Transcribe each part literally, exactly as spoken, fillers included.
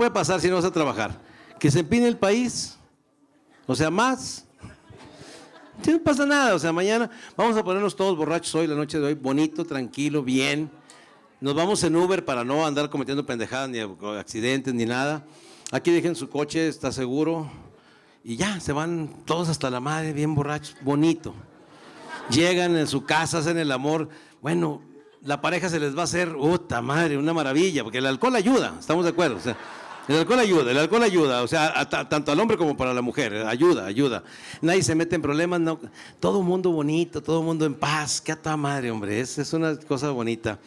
puede pasar si no vas a trabajar? Que se empine el país, o sea, más. No pasa nada, o sea, mañana vamos a ponernos todos borrachos hoy, la noche de hoy, bonito, tranquilo, bien. Nos vamos en Uber para no andar cometiendo pendejadas, ni accidentes, ni nada. Aquí dejen su coche, está seguro. Y ya, se van todos hasta la madre, bien borrachos, bonito. Llegan en su casa, hacen el amor. Bueno, la pareja se les va a hacer, puta madre, una maravilla, porque el alcohol ayuda, estamos de acuerdo. O sea, el alcohol ayuda, el alcohol ayuda, o sea, a, a, tanto al hombre como para la mujer, ayuda, ayuda. Nadie se mete en problemas, no, todo mundo bonito, todo mundo en paz, qué a toda madre, hombre, es, es una cosa bonita.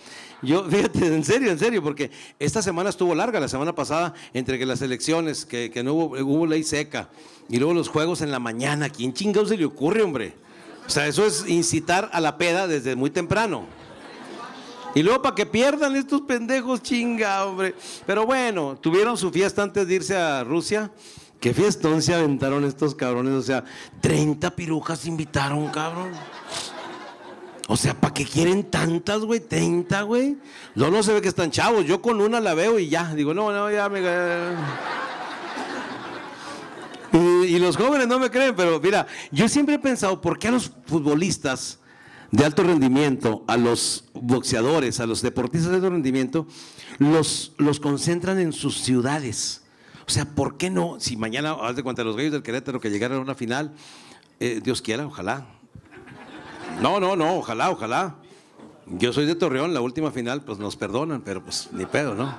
Yo, fíjate, en serio, en serio, porque esta semana estuvo larga, la semana pasada, entre que las elecciones, que, que no hubo, hubo ley seca, y luego los juegos en la mañana. ¿Quién chingado se le ocurre, hombre? O sea, eso es incitar a la peda desde muy temprano. Y luego para que pierdan estos pendejos, chinga, hombre. Pero bueno, tuvieron su fiesta antes de irse a Rusia. Qué fiestón se aventaron estos cabrones, o sea, treinta pirujas invitaron, cabrón. O sea, ¿para qué quieren tantas, güey? treinta, güey. No, no se ve que están chavos, yo con una la veo y ya. Digo, no, no, ya me... Y, y los jóvenes no me creen, pero mira, yo siempre he pensado, ¿por qué a los futbolistas de alto rendimiento, a los boxeadores, a los deportistas de alto rendimiento, los, los concentran en sus ciudades? O sea, ¿por qué no? Si mañana, haz de cuenta, los gallos del Querétaro que llegaran a una final, eh, Dios quiera, ojalá. No, no, no, ojalá, ojalá. Yo soy de Torreón, la última final, pues nos perdonan, pero pues ni pedo, ¿no?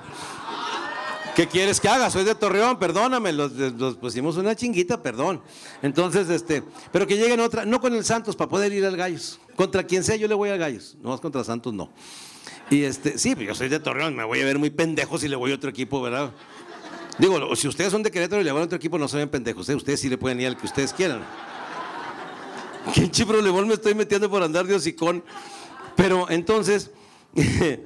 ¿Qué quieres que haga? Soy de Torreón, perdóname, los, los pusimos una chinguita, perdón. Entonces, este, pero que lleguen otra, no con el Santos para poder ir al Gallos. Contra quien sea yo le voy al Gallos, no más contra Santos no. Y este, sí, pero yo soy de Torreón, me voy a ver muy pendejo si le voy a otro equipo, ¿verdad? Digo, si ustedes son de Querétaro y le van a otro equipo, no se ven pendejos, ¿eh? Ustedes sí le pueden ir al que ustedes quieran. Qué chiprolebol me estoy metiendo por andar de hocicón. Pero entonces... eh,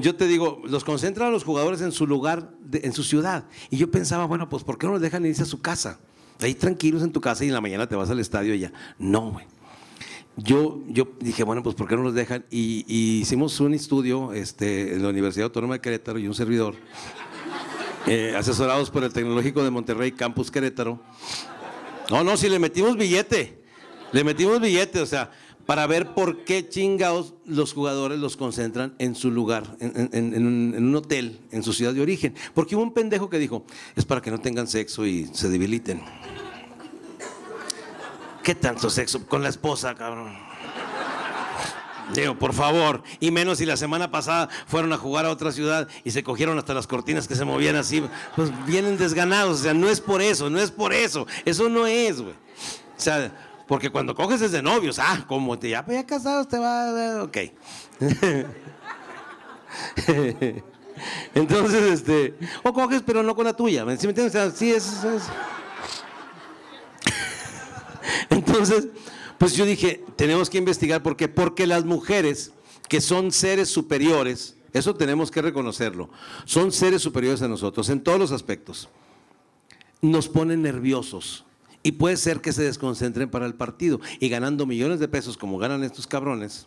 yo te digo, los concentran a los jugadores en su lugar, de, en su ciudad. Y yo pensaba, bueno, pues ¿por qué no los dejan irse a su casa? Ahí tranquilos en tu casa y en la mañana te vas al estadio y ya. No, güey. Yo, yo dije, bueno, pues ¿por qué no los dejan? Y, y hicimos un estudio este, en la Universidad Autónoma de Querétaro y un servidor, eh, asesorados por el Tecnológico de Monterrey, Campus Querétaro. No, no, si le metimos billete, le metimos billete, o sea… para ver por qué chingados los jugadores los concentran en su lugar, en, en, en, en un hotel, en su ciudad de origen. Porque hubo un pendejo que dijo, es para que no tengan sexo y se debiliten. ¿Qué tanto sexo? Con la esposa, cabrón. Digo, por favor. Y menos si la semana pasada fueron a jugar a otra ciudad y se cogieron hasta las cortinas que se movían así. Pues vienen desganados, o sea, no es por eso, no es por eso. Eso no es, güey. O sea... porque cuando coges es de novios, ah, como te ya, pues ya casados te va, ok. Entonces, este, o coges pero no con la tuya, ¿sí me entiendes? O sea, sí, es, es. Entonces, pues yo dije, tenemos que investigar por qué, porque las mujeres que son seres superiores, eso tenemos que reconocerlo, son seres superiores a nosotros en todos los aspectos, nos ponen nerviosos. Y puede ser que se desconcentren para el partido. Y ganando millones de pesos como ganan estos cabrones,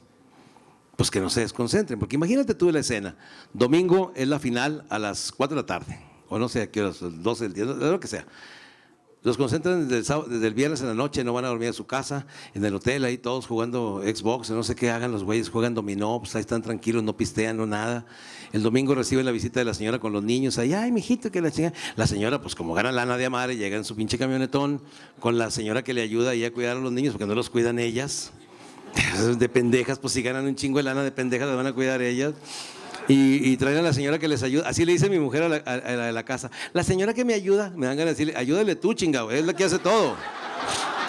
pues que no se desconcentren. Porque imagínate tú la escena. Domingo es la final a las cuatro de la tarde. O no sé a qué horas, doce del día, lo que sea. Los concentran desde el, sábado, desde el viernes en la noche, no van a dormir a su casa, en el hotel, ahí todos jugando Xbox, no sé qué hagan los güeyes, juegan dominó, pues ahí están tranquilos, no pistean, no nada. El domingo reciben la visita de la señora con los niños, ahí, ay, mijito, que la chingada. La señora, pues como gana lana de amadre, llega en su pinche camionetón con la señora que le ayuda ahí a cuidar a los niños, porque no los cuidan ellas. De pendejas, pues si ganan un chingo de lana de pendejas, las van a cuidar ellas. Y, y traen a la señora que les ayuda, así le dice mi mujer a la, a, a la de la casa, la señora que me ayuda, me dan ganas de decirle, ayúdale tú, chingado, es la que hace todo,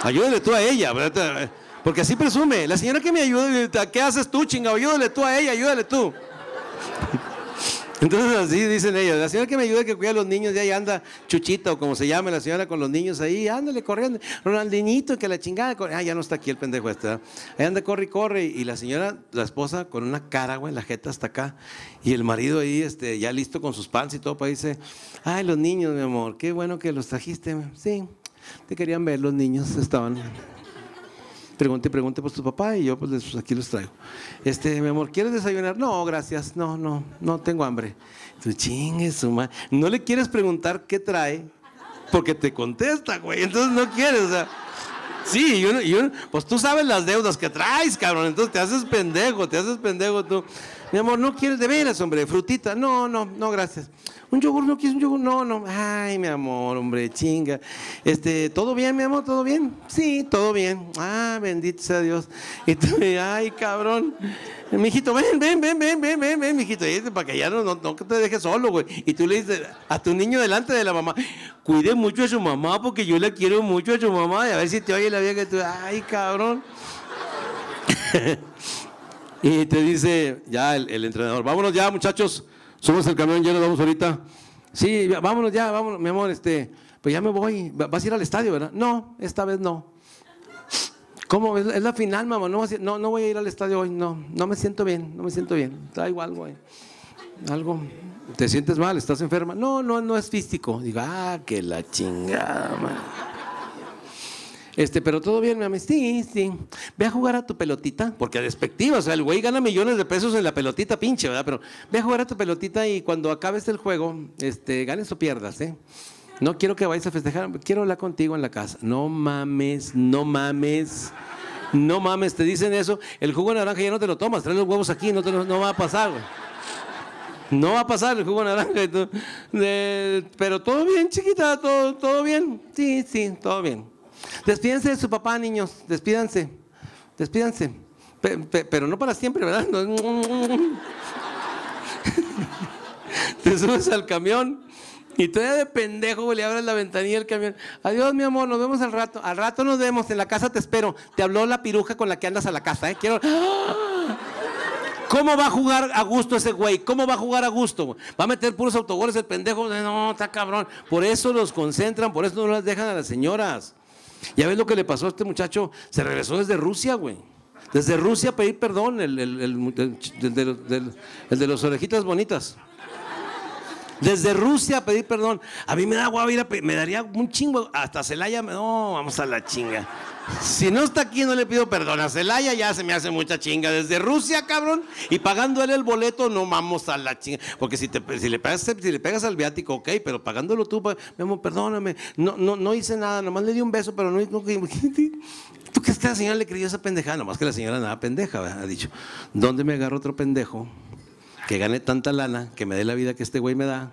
ayúdale tú a ella, ¿verdad? Porque así presume, la señora que me ayuda, ¿qué haces tú, chingado? Ayúdale tú a ella, ayúdale tú. Entonces así dicen ellos, la señora que me ayuda, que cuida a los niños, y ahí anda Chuchita o como se llame la señora con los niños ahí, ándale corriendo, Ronaldinito, que la chingada, corre. Ah, ya no está aquí el pendejo este, ¿eh? Ahí anda, corre y corre, y la señora, la esposa, con una cara, güey, la jeta hasta acá, y el marido ahí, este, ya listo con sus pants y todo, para dice, ay, los niños, mi amor, qué bueno que los trajiste, sí, te querían ver los niños, estaban... pregunte y pregunte por su papá y yo pues aquí los traigo. Este, mi amor, ¿quieres desayunar? No, gracias, no, no, no tengo hambre. Tú chingues, su madre. No le quieres preguntar qué trae porque te contesta, güey, entonces no quieres, o sea. Sí, yo, yo, pues tú sabes las deudas que traes, cabrón, entonces te haces pendejo, te haces pendejo tú. Mi amor, ¿no quieres de veras, hombre? Frutita, no, no, no, gracias. ¿Un yogur? ¿No quieres un yogur? No, no. Ay, mi amor, hombre, chinga. Este, ¿todo bien, mi amor? ¿Todo bien? Sí, todo bien. Ah, bendito sea Dios. Y tú, ay, cabrón. Mijito, ven, ven, ven, ven, ven, ven, ven, mijito. Y dice, para que ya no, no, no te dejes solo, güey. Y tú le dices a tu niño delante de la mamá, cuide mucho a su mamá porque yo la quiero mucho a su mamá. Y a ver si te oye la vieja que tú, ay, cabrón. Y te dice ya el, el entrenador, vámonos ya, muchachos, somos el camión lleno, vamos ahorita. Sí, vámonos ya, vámonos, mi amor, este, pues ya me voy, vas a ir al estadio, ¿verdad? No, esta vez no. ¿Cómo? Es la final, mamá, no, no, no voy a ir al estadio hoy, no, no me siento bien, no me siento bien, traigo algo ahí. Algo, ¿te sientes mal? ¿Estás enferma? No, no, no es físico. Digo, ah, que la chingada, man. Este, pero todo bien, mi amor. Sí, sí. Ve a jugar a tu pelotita, porque despectiva, o sea, el güey gana millones de pesos en la pelotita pinche, ¿verdad? Pero ve a jugar a tu pelotita y cuando acabes el juego, este, ganes o pierdas, ¿eh? No quiero que vayas a festejar, quiero hablar contigo en la casa. No mames, no mames, no mames, te dicen eso. El jugo de naranja ya no te lo tomas, trae los huevos aquí, no, te lo, no va a pasar, güey. No va a pasar el jugo de naranja. Y todo. Eh, pero todo bien, chiquita, todo, todo bien. Sí, sí, todo bien. Despídense de su papá, niños, despídanse, despídanse, pe, pe, pero no para siempre, ¿verdad? No. Te subes al camión y todavía de pendejo le abres la ventanilla del camión. Adiós, mi amor, nos vemos al rato, al rato nos vemos, en la casa te espero. Te habló la piruja con la que andas a la casa, ¿eh? Quiero... ¿Cómo va a jugar a gusto ese güey? ¿Cómo va a jugar a gusto? Va a meter puros autogoles el pendejo. No, está cabrón. Por eso los concentran, por eso no las dejan a las señoras. Ya ves lo que le pasó a este muchacho, se regresó desde Rusia, güey. Desde Rusia a pedir perdón, el, el, el, el, el, de, el, el de los orejitas bonitas. Desde Rusia a pedir perdón. A mí me da guava ir a pedir, me daría un chingo, hasta Celaya, no, vamos a la chinga. Si no está aquí no le pido perdón, a Celaya ya se me hace mucha chinga. Desde Rusia, cabrón, y pagándole el boleto, no, vamos a la chinga. Porque si, te, si, le, pegas, si le pegas al viático, ok, pero pagándolo tú, mi amor, perdóname, no, no, no hice nada, nomás le di un beso, pero no... no ¿Tú crees que la señora le creyó esa pendejada? Nomás que la señora nada pendeja, ¿verdad? Ha dicho, ¿dónde me agarro otro pendejo que gane tanta lana, que me dé la vida que este güey me da,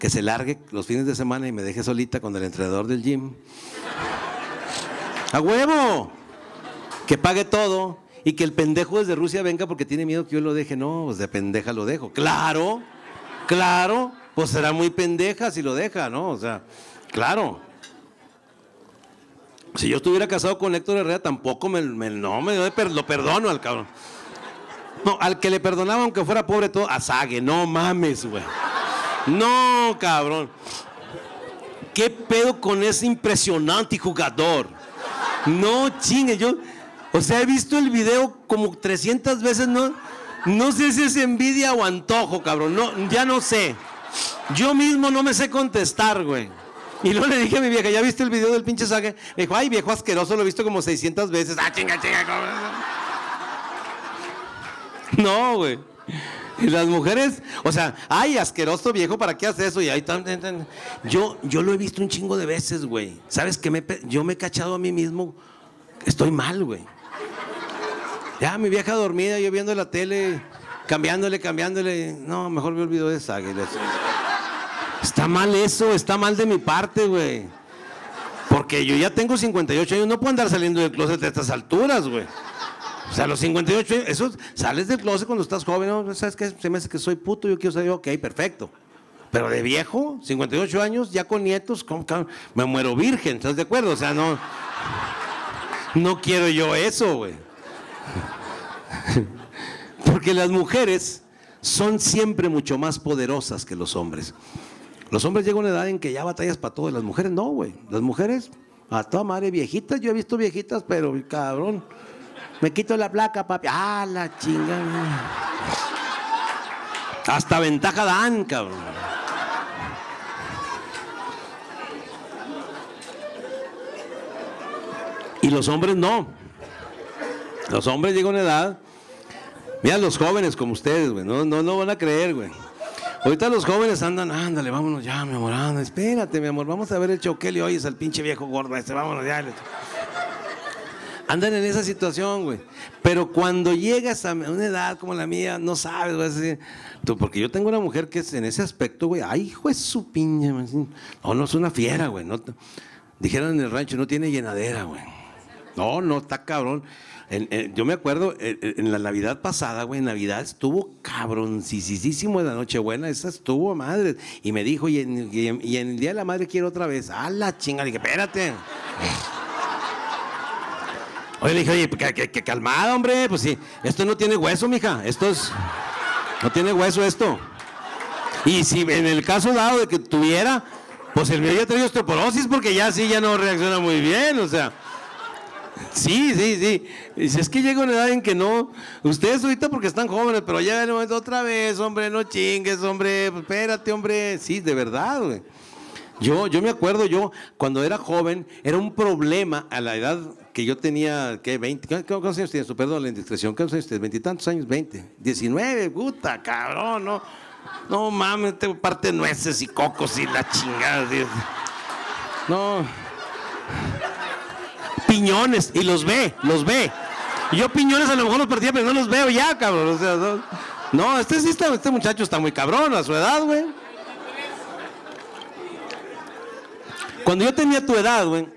que se largue los fines de semana y me deje solita con el entrenador del gym? ¡A huevo! Que pague todo y que el pendejo desde Rusia venga porque tiene miedo que yo lo deje. No, pues de pendeja lo dejo. ¡Claro! ¡Claro! Pues será muy pendeja si lo deja, ¿no? O sea, claro. Si yo estuviera casado con Héctor Herrera tampoco me... me no, me, lo perdono al cabrón. No, al que le perdonaba, aunque fuera pobre, todo, a Sague, no mames, güey. No, cabrón. ¿Qué pedo con ese impresionante jugador? No chingue, yo, o sea, he visto el video como trescientas veces, no, no sé si es envidia o antojo, cabrón, no, ya no sé. Yo mismo no me sé contestar, güey. Y luego le dije a mi vieja, ¿ya viste el video del pinche Sague? Me dijo, ay, viejo asqueroso, lo he visto como seiscientas veces. Ah, chinga, chinga, cabrón. No, güey. Y las mujeres, o sea, ay, asqueroso viejo, ¿para qué haces eso? Y ahí tan, tan, tan. Yo, yo lo he visto un chingo de veces, güey. ¿Sabes qué? Me, yo me he cachado a mí mismo. Estoy mal, güey. Ya, mi vieja dormida, yo viendo la tele, cambiándole, cambiándole. No, mejor me olvido de esa. Está mal eso, está mal de mi parte, güey. Porque yo ya tengo cincuenta y ocho años, no puedo andar saliendo del closet a estas alturas, güey. O sea, a los cincuenta y ocho años, eso, sales del closet cuando estás joven, ¿no? ¿Sabes qué? Se me hace que soy puto, yo quiero saber, ok, perfecto. Pero de viejo, cincuenta y ocho años, ya con nietos, ¿cómo, cómo? Me muero virgen, ¿estás de acuerdo? O sea, no, no quiero yo eso, güey. Porque las mujeres son siempre mucho más poderosas que los hombres. Los hombres llegan a una edad en que ya batallas para todo, las mujeres no, güey. Las mujeres, a toda madre, viejitas, yo he visto viejitas, pero cabrón. Me quito la placa, papi. Ah, la chingada. Hasta ventaja dan, cabrón. Y los hombres no. Los hombres llegan a una edad. Mira los jóvenes como ustedes, güey. No, no, no van a creer, güey. Ahorita los jóvenes andan, ándale, vámonos ya, mi amor, ándale, espérate, mi amor, vamos a ver el show que le oyes al pinche viejo gordo este, vámonos ya. Andan en esa situación, güey. Pero cuando llegas a una edad como la mía, no sabes, vas a decir, tú, porque yo tengo una mujer que es en ese aspecto, güey, ay, hijo de su pinche, no, no es una fiera, güey. No, dijeron en el rancho, no tiene llenadera, güey. No, no, está cabrón. En, en, yo me acuerdo, en, en la Navidad pasada, güey, en Navidad estuvo cabroncisísimo en la Nochebuena, esa estuvo madre. Y me dijo, y en, y, en, y en el Día de la Madre quiero otra vez. ¡A la chinga! Le dije, espérate. Oye, le dije, oye, que, que, que calmada, hombre. Pues sí, esto no tiene hueso, mija. Esto es... No tiene hueso esto. Y si en el caso dado de que tuviera, pues el mío ya traía osteoporosis porque ya sí, ya no reacciona muy bien, o sea... Sí, sí, sí. Dice, es que llega una edad en que no. Ustedes ahorita porque están jóvenes, pero ya en el momento otra vez, hombre, no chingues, hombre, espérate, hombre. Sí, de verdad, güey. Yo, yo me acuerdo, yo, cuando era joven, era un problema a la edad que yo tenía, ¿qué? veinte, ¿cuántos años tienes tú? Perdón, la indiscreción, ¿cuántos años tienes? Veintitantos años, veinte, diecinueve, puta, cabrón, no. No mames, tengo parte nueces y cocos y la chingada, Dios. No. Piñones, y los ve, los ve. Yo piñones a lo mejor los perdía, pero no los veo ya, cabrón. O sea, no, no este, este, este muchacho está muy cabrón a su edad, güey. Cuando yo tenía tu edad, güey,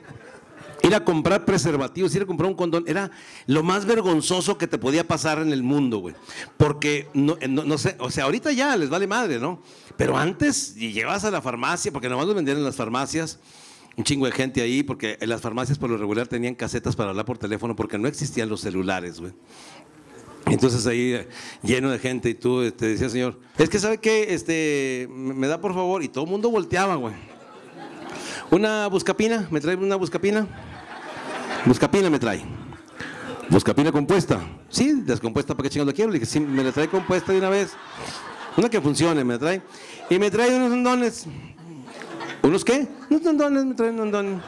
ir a comprar preservativos, ir a comprar un condón, era lo más vergonzoso que te podía pasar en el mundo, güey. Porque, no, no, no sé, o sea, ahorita ya les vale madre, ¿no? Pero antes, y llegabas a la farmacia, porque nomás los vendían en las farmacias, un chingo de gente ahí, porque en las farmacias por lo regular tenían casetas para hablar por teléfono porque no existían los celulares, güey. Entonces ahí lleno de gente y tú te decía, señor, es que ¿sabe qué? Este, me da por favor, y todo el mundo volteaba, güey. Una buscapina, ¿me trae una buscapina? Buscapina me trae. Buscapina compuesta. Sí, descompuesta, ¿para qué chingados la quiero? Le dije, sí, me la trae compuesta de una vez. Una que funcione, me la trae. Y me trae unos condones. ¿Unos qué? Unos condones, me traen condones.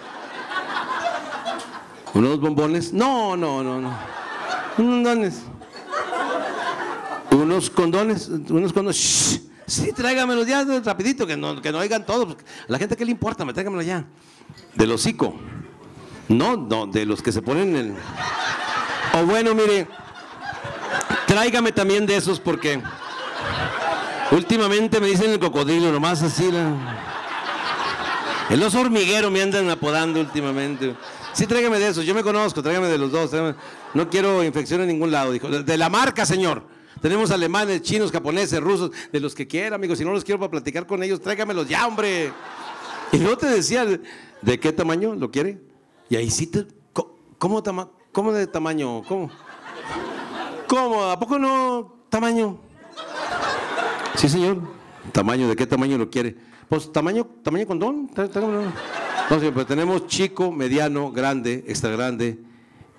¿Unos bombones? No, no, no, no. Unos condones. ¿Unos condones? Unos condones. Shh. Sí, tráigamelos ya rapidito, que no, que no oigan todos. A la gente, ¿qué le importa? Me tráigamelos ya. Del hocico. No, no, de los que se ponen en el... O bueno, mire, tráigame también de esos porque... Últimamente me dicen el cocodrilo, nomás así la... El oso hormiguero me andan apodando últimamente. Sí, tráigame de esos, yo me conozco, tráigame de los dos. Tráigame. No quiero infección en ningún lado, dijo. De la marca, señor. Tenemos alemanes, chinos, japoneses, rusos, de los que quiera, amigos. Si no los quiero para platicar con ellos, tráigamelos ya, hombre. Y luego te decía, ¿de qué tamaño lo quiere? Y ahí sí te... ¿Cómo, tama... ¿Cómo de tamaño? ¿Cómo? ¿Cómo? ¿A poco no tamaño? Sí, señor. ¿Tamaño? ¿De qué tamaño lo quiere? Pues tamaño, tamaño condón. No, señor, pero tenemos chico, mediano, grande, extra grande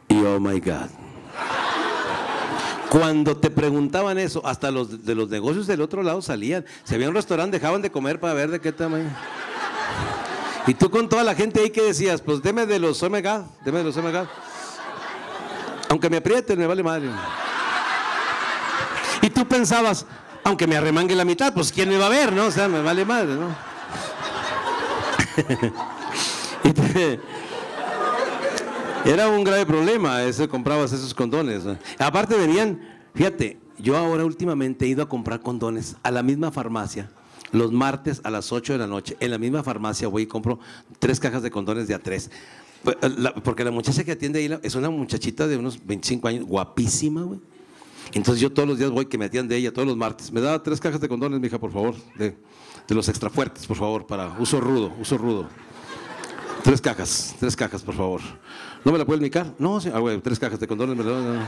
y oh my God. Cuando te preguntaban eso, hasta los de los negocios del otro lado salían. Si había un restaurante, dejaban de comer para ver de qué tamaño. Y tú con toda la gente ahí que decías, pues deme de los oh my God, deme de los oh my God. Aunque me aprieten, me vale madre. Y tú pensabas, aunque me arremangue la mitad, pues quién me va a ver, ¿no? O sea, me vale madre, ¿no? Era un grave problema, eso, comprabas esos condones, ¿no? Aparte venían, fíjate, yo ahora últimamente he ido a comprar condones a la misma farmacia, los martes a las ocho de la noche, en la misma farmacia voy y compro tres cajas de condones de a tres. Porque la muchacha que atiende ahí es una muchachita de unos veinticinco años, guapísima, güey. Entonces yo todos los días voy que me atiende de ella, todos los martes. Me da tres cajas de condones, mija, por favor, de, de los extra fuertes, por favor, para uso rudo, uso rudo. Tres cajas, tres cajas, por favor. ¿No me la puede indicar? No, sí. Ah, güey, tres cajas de condones, me la, no, no.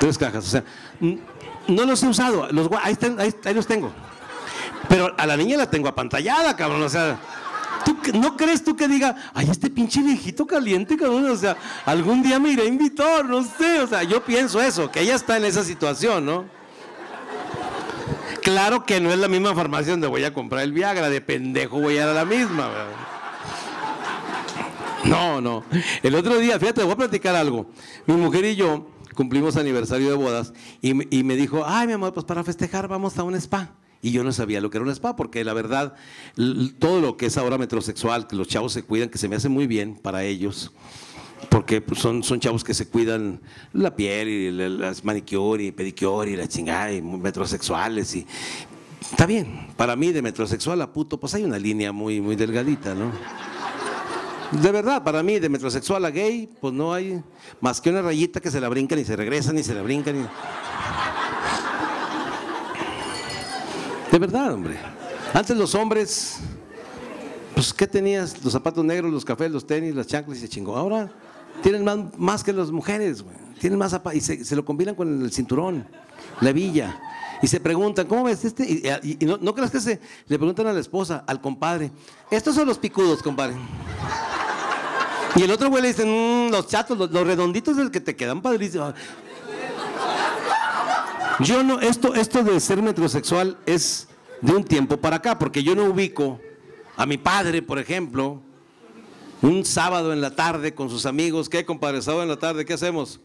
Tres cajas, o sea, no los he usado, los, ahí, están, ahí, ahí los tengo. Pero a la niña la tengo apantallada, cabrón, o sea... ¿Tú, ¿No crees tú que diga, ay, este pinche viejito caliente, cabrón? O sea, algún día me iré a invitar, no sé. O sea, yo pienso eso, que ella está en esa situación, ¿no? Claro que no es la misma farmacia donde voy a comprar el Viagra, de pendejo voy a ir a la misma, ¿verdad? No, no. El otro día, fíjate, voy a platicar algo. Mi mujer y yo cumplimos aniversario de bodas y, y me dijo, ay mi amor, pues para festejar vamos a un spa. Y yo no sabía lo que era un spa, porque la verdad, todo lo que es ahora metrosexual, que los chavos se cuidan, que se me hace muy bien para ellos, porque son, son chavos que se cuidan la piel y las manicure y pedicure y la chingada y metrosexuales y… Está bien, para mí de metrosexual a puto, pues hay una línea muy, muy delgadita, ¿no? De verdad, para mí de metrosexual a gay, pues no hay más que una rayita que se la brincan y se regresan y se la brincan y… De verdad, hombre. Antes los hombres, pues ¿qué tenías? Los zapatos negros, los cafés, los tenis, las chanclas y se chingó. Ahora tienen más, más que las mujeres, güey. Tienen más zapatos y se, se lo combinan con el cinturón, la hebilla. Y se preguntan, ¿cómo ves este? Y, y, y no, no creas que se le preguntan a la esposa, al compadre, estos son los picudos, compadre. Y el otro güey le dice, mmm, los chatos, los, los redonditos del que te quedan padrísimos. Yo no, esto, esto de ser metrosexual es de un tiempo para acá, porque yo no ubico a mi padre, por ejemplo, un sábado en la tarde con sus amigos. ¿Qué, compadre? Sábado en la tarde, ¿qué hacemos?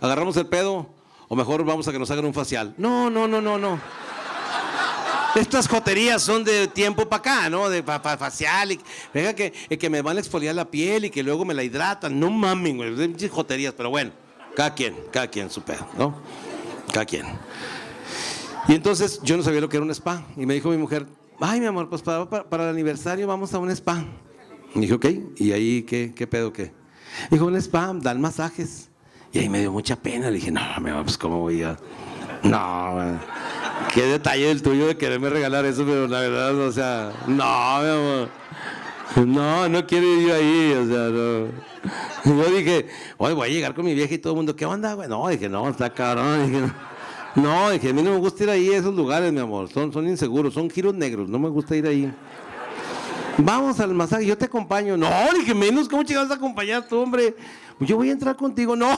Agarramos el pedo. O mejor vamos a que nos hagan un facial. No, no, no, no, no. Estas joterías son de tiempo para acá, ¿no? De pa, pa, facial y venga que, que me van a exfoliar la piel y que luego me la hidratan. No mames, güey. Joterías, pero bueno, cada quien, cada quien su pedo, ¿no? Cada quien. Y entonces yo no sabía lo que era un spa. Y me dijo mi mujer, ay, mi amor, pues para, para, para el aniversario vamos a un spa. Y dije, ok, ¿y ahí qué, qué pedo qué? Dijo, un spa, dan masajes. Y ahí me dio mucha pena, le dije, no, pues cómo voy a… No, man. Qué detalle el tuyo de quererme regalar eso, pero la verdad, o sea, no, mi amor. No, no quiero ir yo ahí, o sea, no. Yo dije, hoy voy a llegar con mi vieja y todo el mundo, ¿qué onda, güey? No, dije, no, está cabrón, dije, no. no, dije, a mí no me gusta ir ahí a esos lugares, mi amor, son, son inseguros, son giros negros, no me gusta ir ahí. Vamos al masaje, yo te acompaño. No, le dije, menos, ¿cómo llegas a acompañar tú, hombre? Yo voy a entrar contigo. No,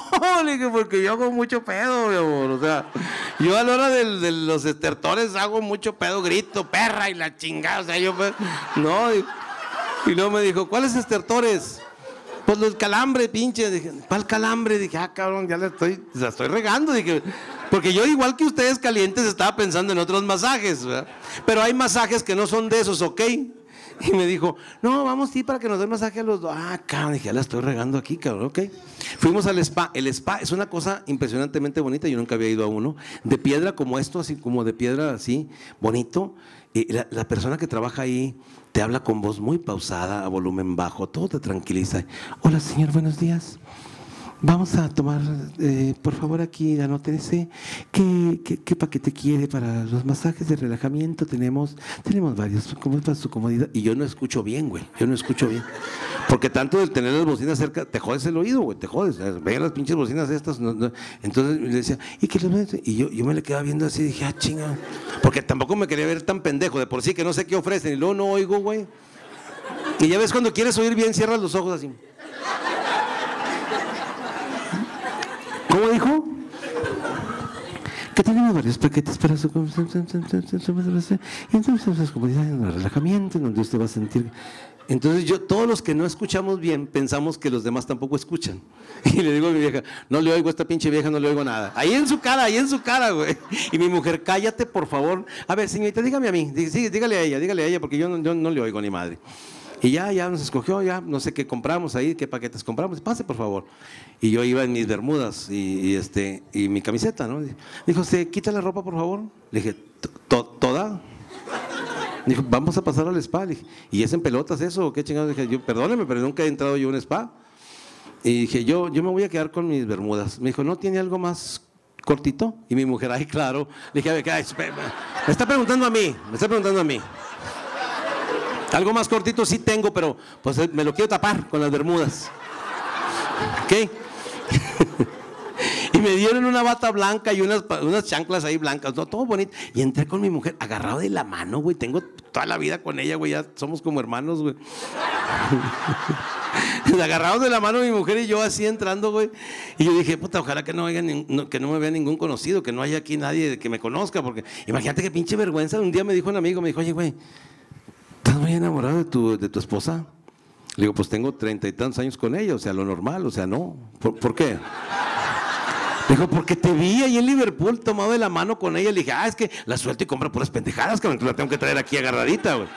le dije, porque yo hago mucho pedo, mi amor. O sea, yo a la hora de, de los estertores hago mucho pedo, grito, perra y la chingada. O sea, yo, no. Y, y luego me dijo, ¿cuáles estertores? Pues los calambres, pinche. Dije, ¿cuál calambre? Dije, ah, cabrón, ya la estoy, la estoy regando. Dije, porque yo, igual que ustedes calientes, estaba pensando en otros masajes, ¿verdad? Pero hay masajes que no son de esos, ¿ok? Y me dijo, no, vamos sí para que nos den masaje a los dos. Ah, cabrón, dije, ya la estoy regando aquí, cabrón, ok. Fuimos al spa. El spa es una cosa impresionantemente bonita, yo nunca había ido a uno. De piedra como esto, así como de piedra así, bonito. Y la, la persona que trabaja ahí te habla con voz muy pausada, a volumen bajo, todo te tranquiliza. Hola, señor, buenos días. Vamos a tomar, eh, por favor, aquí anótense qué, qué, qué paquete quiere para los masajes de relajamiento. Tenemos tenemos varios, ¿cómo es para su comodidad? Y yo no escucho bien, güey, yo no escucho bien. Porque tanto del tener las bocinas cerca, te jodes el oído, güey, te jodes. Vean las pinches bocinas estas. No, no. Entonces le decía, ¿y qué les Y yo, yo me le quedaba viendo así, dije, ah, chinga. Porque tampoco me quería ver tan pendejo, de por sí que no sé qué ofrecen. Y luego no oigo, güey. Y ya ves, cuando quieres oír bien, cierras los ojos así. ¿Cómo dijo? Que tenemos varios paquetes para su y entonces las comodidades en el relajamiento, en donde usted va a sentir. Entonces yo, todos los que no escuchamos bien, pensamos que los demás tampoco escuchan. Y le digo a mi vieja, no le oigo a esta pinche vieja, no le oigo nada. Ahí en su cara, ahí en su cara, güey. Y mi mujer, cállate, por favor. A ver, señorita, dígame a mí. Sí, dígale a ella, dígale a ella, porque yo no, yo no le oigo ni madre. Y ya, ya nos escogió, ya no sé qué compramos ahí, qué paquetes compramos, pase por favor. Y yo iba en mis bermudas y, y, este, y mi camiseta, ¿no? Dijo, ¿se quita la ropa por favor? Le dije, ¿toda? Dijo, vamos a pasar al spa. Le dije, ¿y es en pelotas eso o qué chingados? Dije, yo, perdóneme, pero nunca he entrado yo a un spa. Y dije, yo, yo me voy a quedar con mis bermudas. Me dijo, ¿no tiene algo más cortito? Y mi mujer, ay, claro. Le dije, a ver, ay, me está preguntando a mí, me está preguntando a mí. Algo más cortito sí tengo, pero pues me lo quiero tapar con las bermudas. ¿Ok? Y me dieron una bata blanca y unas, unas chanclas ahí blancas, todo, todo bonito. Y entré con mi mujer agarrado de la mano, güey. Tengo toda la vida con ella, güey. Ya somos como hermanos, güey. Agarrados de la mano mi mujer y yo así entrando, güey. Y yo dije, puta, ojalá que no, haya ni, no, que no me vea ningún conocido, que no haya aquí nadie que me conozca. Porque imagínate qué pinche vergüenza. Un día me dijo un amigo, me dijo, oye, güey, ¿estás muy enamorado de tu, de tu esposa? Le digo, pues tengo treinta y tantos años con ella, o sea, lo normal, o sea, no. ¿Por, ¿por qué? Dijo, porque te vi ahí en Liverpool tomado de la mano con ella. Le dije, ah, es que la suelto y compra puras pendejadas, que la tengo que traer aquí agarradita, güey.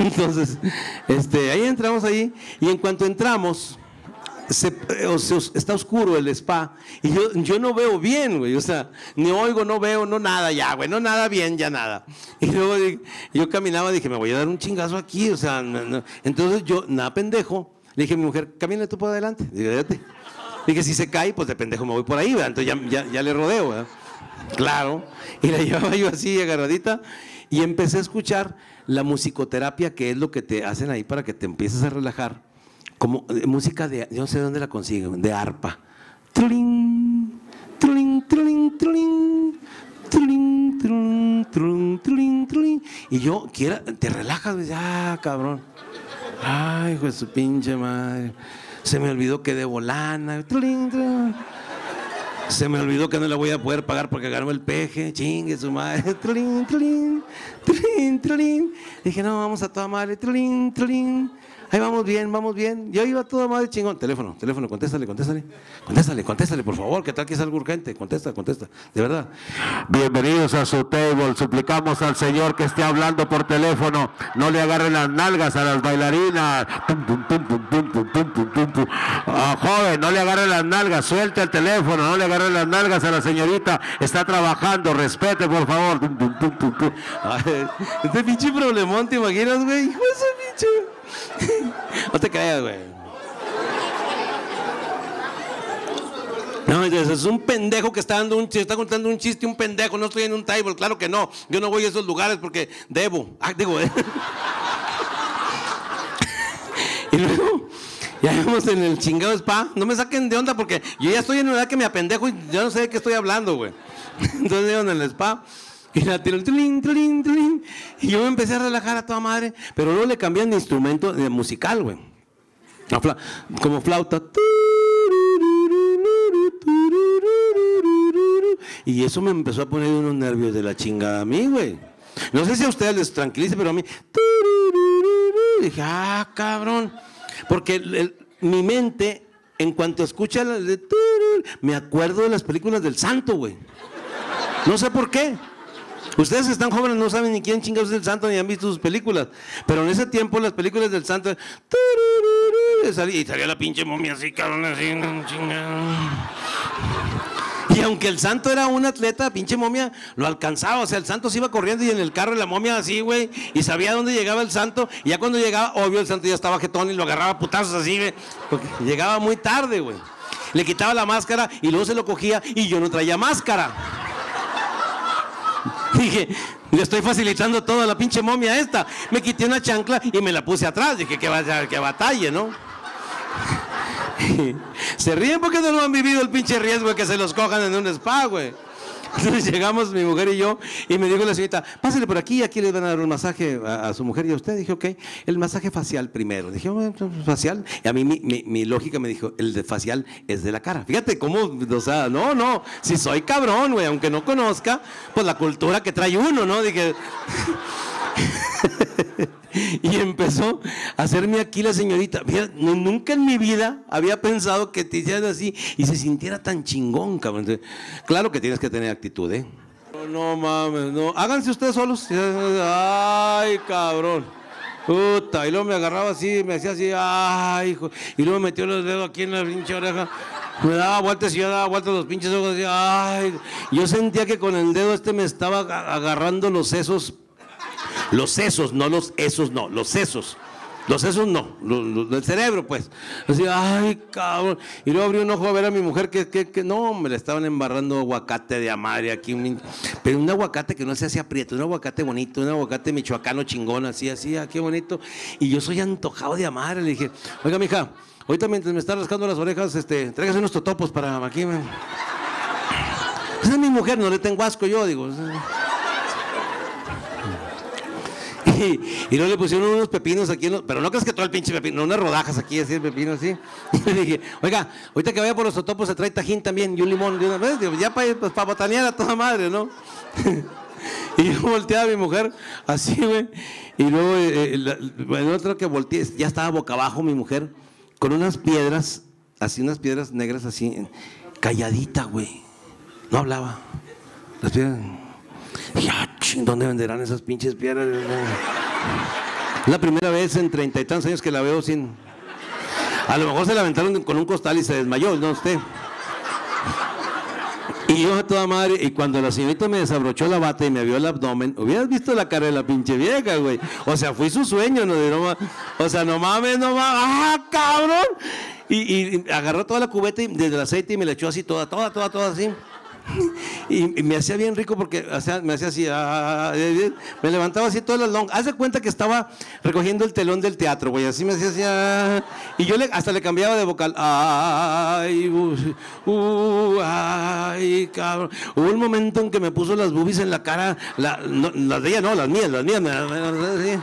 Entonces, este, ahí entramos ahí, y en cuanto entramos, se, o sea, está oscuro el spa, y yo, yo no veo bien, güey, o sea, ni oigo, no veo, no nada ya, güey, no nada bien, ya nada. Y luego yo caminaba, dije, me voy a dar un chingazo aquí, o sea, no, no. Entonces yo, nada pendejo, le dije a mi mujer, camina tú por adelante, dígate. Dije, si se cae, pues de pendejo me voy por ahí, ¿verdad? Entonces ya, ya, ya le rodeo, ¿verdad? Claro, y la llevaba yo así agarradita, y empecé a escuchar la musicoterapia, que es lo que te hacen ahí para que te empieces a relajar, como música de, yo no sé dónde la consiguen, de arpa. Truling, truling, truling, truling, truling, truling, truling, truling. Y yo, quiera, te relajas, dices, ah, cabrón. Ay, hijo de su pinche madre. Se me olvidó que debo lana. Truling, truling. Se me olvidó que no la voy a poder pagar porque ganó el peje, chingue su madre. Trulín, trulín, trulín, trulín. Dije, no, vamos a toda madre, trulín, trulín. Ahí vamos bien, vamos bien. Yo iba a toda madre chingón. Teléfono, teléfono, contéstale, contéstale. Contéstale, contéstale, por favor, que tal que es algo urgente. Contesta, contesta, de verdad. Bienvenidos a su table. Suplicamos al señor que esté hablando por teléfono. No le agarren las nalgas a las bailarinas. Pum, pum, pum, pum, pum, pum, pum, pum, pum, pum. Ah, joven, no le agarren las nalgas. Suelte el teléfono, no le agarren las nalgas a la señorita. Está trabajando, respete, por favor. Pum, pum, pum, pum, pum. Ay, este pinche problemón, ¿te imaginas, güey? Hijo de ese pinche. No te creas, güey. No, es un pendejo que está dando un chiste, está contando un chiste, un pendejo. No estoy en un table, claro que no. Yo no voy a esos lugares porque debo. Ah, digo, eh. Y luego, ya vamos en el chingado spa. No me saquen de onda porque yo ya estoy en una edad que me apendejo y ya no sé de qué estoy hablando, güey. Entonces, en el spa. Y la tiró, tling, tling, tling. Y yo me empecé a relajar a toda madre, pero luego le cambian de instrumento de musical, güey. Como flauta. Y eso me empezó a poner unos nervios de la chingada a mí, güey. No sé si a ustedes les tranquilice, pero a mí. Y dije, ah, cabrón. Porque el, el, mi mente, en cuanto escucha la de. Me acuerdo de las películas del santo, güey. No sé por qué. Ustedes están jóvenes, no saben ni quién chingados es el santo, ni han visto sus películas. Pero en ese tiempo las películas del santo, y salía la pinche momia así, cabrón, así, chingado. Y aunque el santo era un atleta, pinche momia lo alcanzaba. O sea, el santo se iba corriendo y en el carro la momia así, güey, y sabía dónde llegaba el santo. Y ya cuando llegaba, obvio, el santo ya estaba jetón y lo agarraba a putazos así, güey, porque llegaba muy tarde, güey. Le quitaba la máscara y luego se lo cogía y yo no traía máscara. Dije, le estoy facilitando toda la pinche momia esta. Me quité una chancla y me la puse atrás. Dije, que vaya, que batalle, ¿no? Se ríen porque no lo han vivido el pinche riesgo de que se los cojan en un spa, güey. Entonces llegamos mi mujer y yo, y me dijo la señorita, pásale por aquí, aquí les van a dar un masaje a, a su mujer y a usted. Dije, ok, el masaje facial primero. Dije, bueno, facial. Y a mí mi, mi, mi lógica me dijo, el de facial es de la cara. Fíjate cómo, o sea, no, no, si soy cabrón, güey, aunque no conozca, pues la cultura que trae uno, ¿no? Dije... Y empezó a hacerme aquí la señorita. Mira, nunca en mi vida había pensado que te hicieran así y se sintiera tan chingón, cabrón. Claro que tienes que tener actitud, ¿eh? No, no mames, no. Háganse ustedes solos. Ay, cabrón. Puta. Y luego me agarraba así, me hacía así. Ay, hijo. Y luego me metió los dedos aquí en la pinche oreja. Me daba vueltas y yo daba vueltas los pinches ojos. Así. Ay. Yo sentía que con el dedo este me estaba agarrando los sesos. Los sesos, no los esos, no, los sesos. Los sesos no, los, los del cerebro, pues. Así, ay, cabrón. Y luego abrí un ojo a ver a mi mujer que, que, que no, me la estaban embarrando aguacate de amadre aquí. Pero un aguacate que no se hace aprieto, un aguacate bonito, un aguacate michoacano chingón, así, así, ah, qué bonito. Y yo soy antojado de amadre. Le dije, oiga, mija, ahorita mientras me está rascando las orejas, este, tráigase unos totopos para aquí. Esa es mi mujer, no le tengo asco yo, digo. Y, y luego le pusieron unos pepinos aquí, en los, pero no crees que todo el pinche pepino, unas rodajas aquí, así el pepino, así. Y le dije, oiga, ahorita que vaya por los totopos se trae tajín también y un limón de una vez, digo, ya para pa, pa botanear a toda madre, ¿no? Y yo volteaba a mi mujer, así, güey. Y luego, eh, la, el otro que volteé, ya estaba boca abajo mi mujer, con unas piedras así unas piedras negras así, calladita, güey. No hablaba. Las piedras. Dije, ah, ching, ¿dónde venderán esas pinches piedras? La primera vez en treinta y tantos años que la veo sin... A lo mejor se la aventaron con un costal y se desmayó, ¿no usted? Y yo a toda madre, y cuando la señorita me desabrochó la bata y me vio el abdomen, hubieras visto la cara de la pinche vieja, güey. O sea, fui su sueño, no, no o sea, no mames, no mames, ¡ah, cabrón! Y, y agarró toda la cubeta y, desde el aceite y me la echó así toda, toda, toda, toda así. Y, y me hacía bien rico porque o sea, me hacía así, ah, me levantaba así todas las longas. Haz de cuenta que estaba recogiendo el telón del teatro, güey, así me hacía así. Ah, y yo le, hasta le cambiaba de vocal. Ay, uh, uh, ay, cabrón. Hubo un momento en que me puso las boobies en la cara, la, no, las de ella no, las mías, las mías. Me, me, me, me,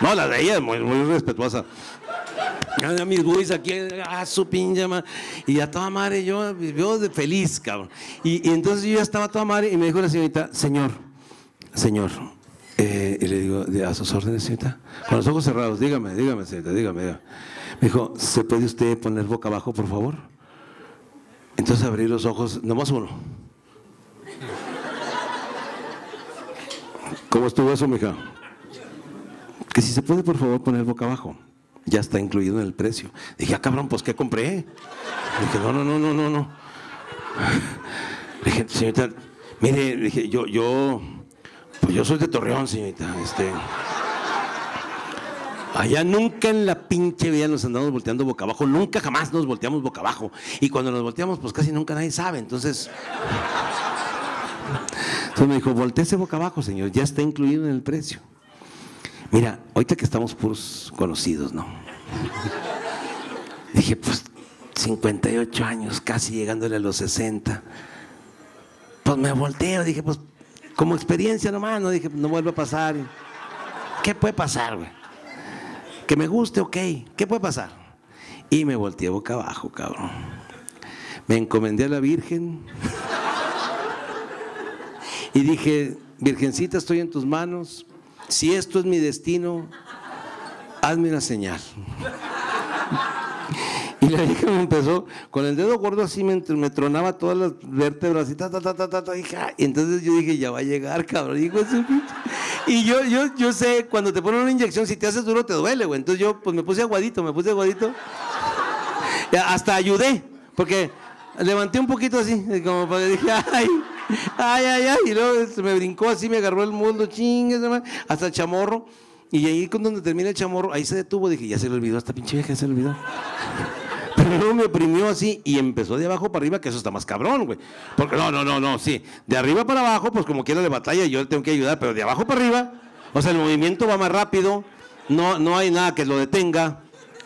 no, las de ella, muy, muy respetuosa. A mis güeyes aquí, a su pinche madre. Y a toda madre, yo, yo de feliz, cabrón. Y, y entonces yo ya estaba a toda madre y me dijo la señorita, señor, señor. Eh, y le digo, a sus órdenes, señorita. Con los ojos cerrados, dígame, dígame, señorita, dígame, dígame. Me dijo, ¿se puede usted poner boca abajo, por favor? Entonces abrí los ojos, nomás uno. ¿Cómo estuvo eso, mija? Que si se puede, por favor, poner boca abajo. Ya está incluido en el precio. Dije, ah, cabrón, pues, ¿qué compré? Dije, no, no, no, no, no, no. Dije, señorita, mire, dije, yo, yo, pues yo soy de Torreón, señorita. Este, allá nunca en la pinche vida nos andamos volteando boca abajo. Nunca jamás nos volteamos boca abajo. Y cuando nos volteamos, pues casi nunca nadie sabe. Entonces, entonces me dijo, voltéese boca abajo, señor. Ya está incluido en el precio. Mira, ahorita que estamos puros conocidos, ¿no? Dije, pues, cincuenta y ocho años, casi llegándole a los sesenta. Pues me volteo, dije, pues, como experiencia nomás, no dije, no vuelve a pasar. ¿Qué puede pasar, güey? Que me guste, ok, ¿qué puede pasar? Y me volteé boca abajo, cabrón. Me encomendé a la Virgen. Y dije, Virgencita, estoy en tus manos. Si esto es mi destino, hazme una señal. Y la vieja me empezó, con el dedo gordo así me, me tronaba todas las vértebras y ta, ta, ta, ta, ta, ta, hija. Y entonces yo dije, ya va a llegar, cabrón. Hijo de su pinche. Y yo, yo, yo sé, cuando te ponen una inyección, si te haces duro te duele, güey. Entonces yo, pues me puse aguadito, me puse aguadito. Hasta ayudé, porque levanté un poquito así, como para que dije, ay. Ay, ay, ay, y luego me brincó así, me agarró el muslo, chingues, hasta el chamorro. Y ahí con donde termina el chamorro, ahí se detuvo, dije, ya se le olvidó, esta pinche vieja ya se le olvidó. Pero luego me oprimió así y empezó de abajo para arriba, que eso está más cabrón, güey. Porque no, no, no, no, sí, de arriba para abajo, pues como quiera de batalla, yo le tengo que ayudar, pero de abajo para arriba, o sea, el movimiento va más rápido, no, no hay nada que lo detenga,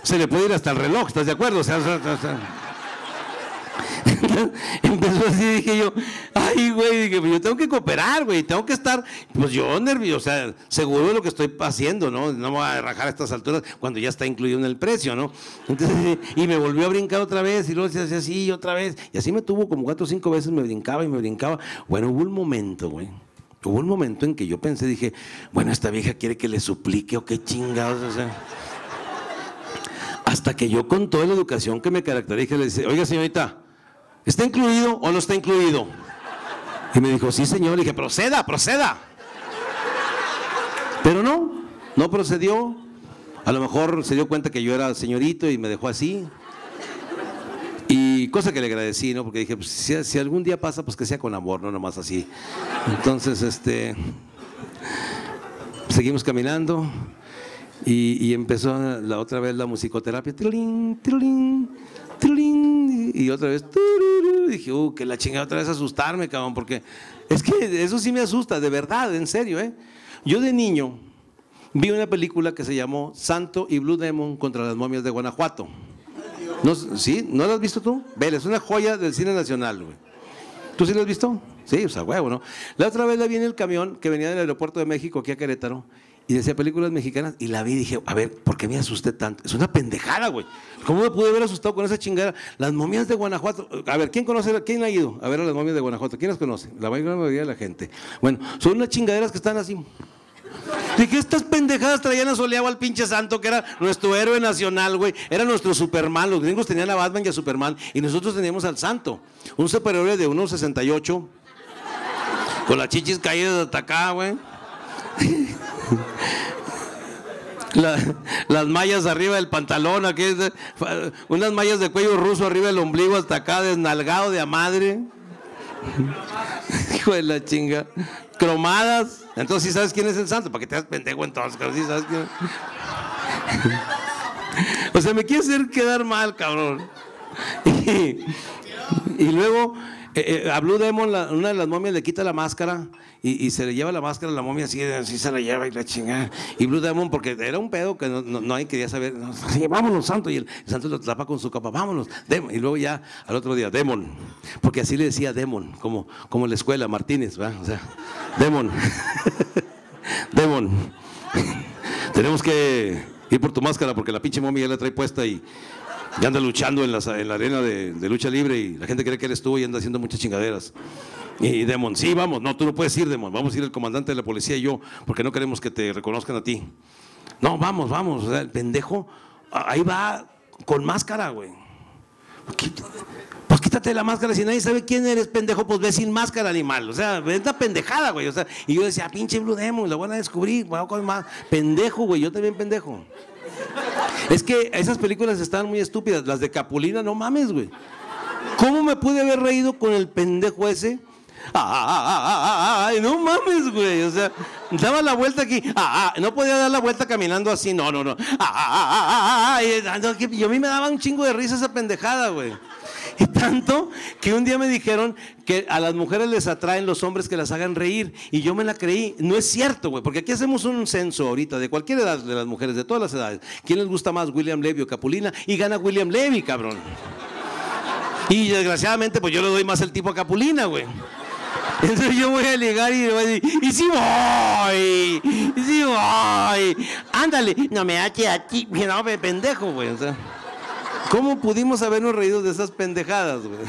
se le puede ir hasta el reloj, ¿estás de acuerdo? O sea, o sea, o sea. Empezó así, dije yo, ay, güey, dije, yo tengo que cooperar, güey, tengo que estar, pues yo nervioso, o sea, seguro de lo que estoy haciendo, ¿no? No me voy a rajar a estas alturas cuando ya está incluido en el precio, ¿no? Entonces, y me volvió a brincar otra vez, y luego se hacía así, otra vez, y así me tuvo como cuatro o cinco veces, me brincaba y me brincaba. Bueno, hubo un momento, güey, hubo un momento en que yo pensé, dije, bueno, esta vieja quiere que le suplique o qué chingados, o sea. Hasta que yo con toda la educación que me caracteriza, le dije, oiga, señorita, ¿está incluido o no está incluido? Y me dijo, sí, señor. Le dije, proceda, proceda. Pero no, no procedió. A lo mejor se dio cuenta que yo era señorito y me dejó así. Y cosa que le agradecí, ¿no? Porque dije, pues, si, si algún día pasa, pues que sea con amor, no nomás así. Entonces, este, seguimos caminando. Y, y empezó la otra vez la musicoterapia. Trilín, trilín, trilín, y otra vez. Trilín, dije, uh, que la chingada, otra vez asustarme, cabrón, porque es que eso sí me asusta, de verdad, en serio, ¿eh? Yo de niño vi una película que se llamó Santo y Blue Demon contra las momias de Guanajuato. ¿No, sí? ¿No la has visto tú? Vela, es una joya del cine nacional, güey. ¿Tú sí la has visto? Sí, o sea, huevo, ¿no? La otra vez la vi en el camión que venía del aeropuerto de México aquí a Querétaro. Y decía películas mexicanas y la vi y dije, a ver, ¿por qué me asusté tanto? Es una pendejada, güey. ¿Cómo me pude haber asustado con esa chingada? Las momias de Guanajuato. A ver, ¿quién conoce? ¿Quién ha ido a ver a las momias de Guanajuato? ¿Quién las conoce? La mayoría de la gente. Bueno, son unas chingaderas que están así. ¿De qué estas pendejadas traían a Soleado al pinche santo que era nuestro héroe nacional, güey? Era nuestro Superman. Los gringos tenían a Batman y a Superman y nosotros teníamos al santo. Un superhéroe de uno sesenta y ocho, con las chichis caídas hasta acá, güey. La, las mallas arriba del pantalón, aquí, unas mallas de cuello ruso arriba del ombligo hasta acá, desnalgado de a madre. Hijo de la chinga. Cromadas. Entonces sí sabes quién es el santo, para que te hagas pendejo entonces, cabrón. ¿Sí sabes quién? O sea, me quiere hacer quedar mal, cabrón. Y, y luego eh, eh, a Blue Demon, la, una de las momias le quita la máscara y, y se le lleva la máscara a la momia, así, así se la lleva y la chingada. Y Blue Demon, porque era un pedo que no, no, no hay, quería saber, no, así, vámonos, santo. Y el, el santo lo tapa con su capa, vámonos, Demon. Y luego ya al otro día, Demon, porque así le decía Demon, como, como la escuela, Martínez, ¿verdad? O sea, Demon, Demon, tenemos que ir por tu máscara porque la pinche momia ya la trae puesta y ya anda luchando en la, en la arena de, de lucha libre y la gente cree que eres tú y anda haciendo muchas chingaderas. Y Demon, sí, vamos, no, tú no puedes ir, Demon, vamos a ir el comandante de la policía y yo, porque no queremos que te reconozcan a ti. No, vamos, vamos, o sea, el pendejo, ahí va con máscara, güey. Pues quítate la máscara, si nadie sabe quién eres, pendejo, pues ve sin máscara, animal, o sea, es una pendejada, güey, o sea, y yo decía, pinche Blue Demon, la van a descubrir, voy a con más, pendejo, güey, yo también pendejo. Es que esas películas están muy estúpidas, las de Capulina, no mames, güey. ¿Cómo me pude haber reído con el pendejo ese? ¡Ay, no mames, güey! O sea, daba la vuelta aquí, ah, ah, no podía dar la vuelta caminando así, no, no, no. ¡Ay! Yo a mí me daba un chingo de risa esa pendejada, güey. Y tanto que un día me dijeron que a las mujeres les atraen los hombres que las hagan reír. Y yo me la creí. No es cierto, güey, porque aquí hacemos un censo ahorita de cualquier edad de las mujeres, de todas las edades. ¿Quién les gusta más, William Levy o Capulina? Y gana William Levy, cabrón. Y desgraciadamente, pues yo le doy más el tipo a Capulina, güey. Entonces yo voy a llegar y voy a decir, y sí voy, y sí voy. Ándale, no me hache aquí, no me pendejo, güey, o sea. ¿Cómo pudimos habernos reído de esas pendejadas, güey?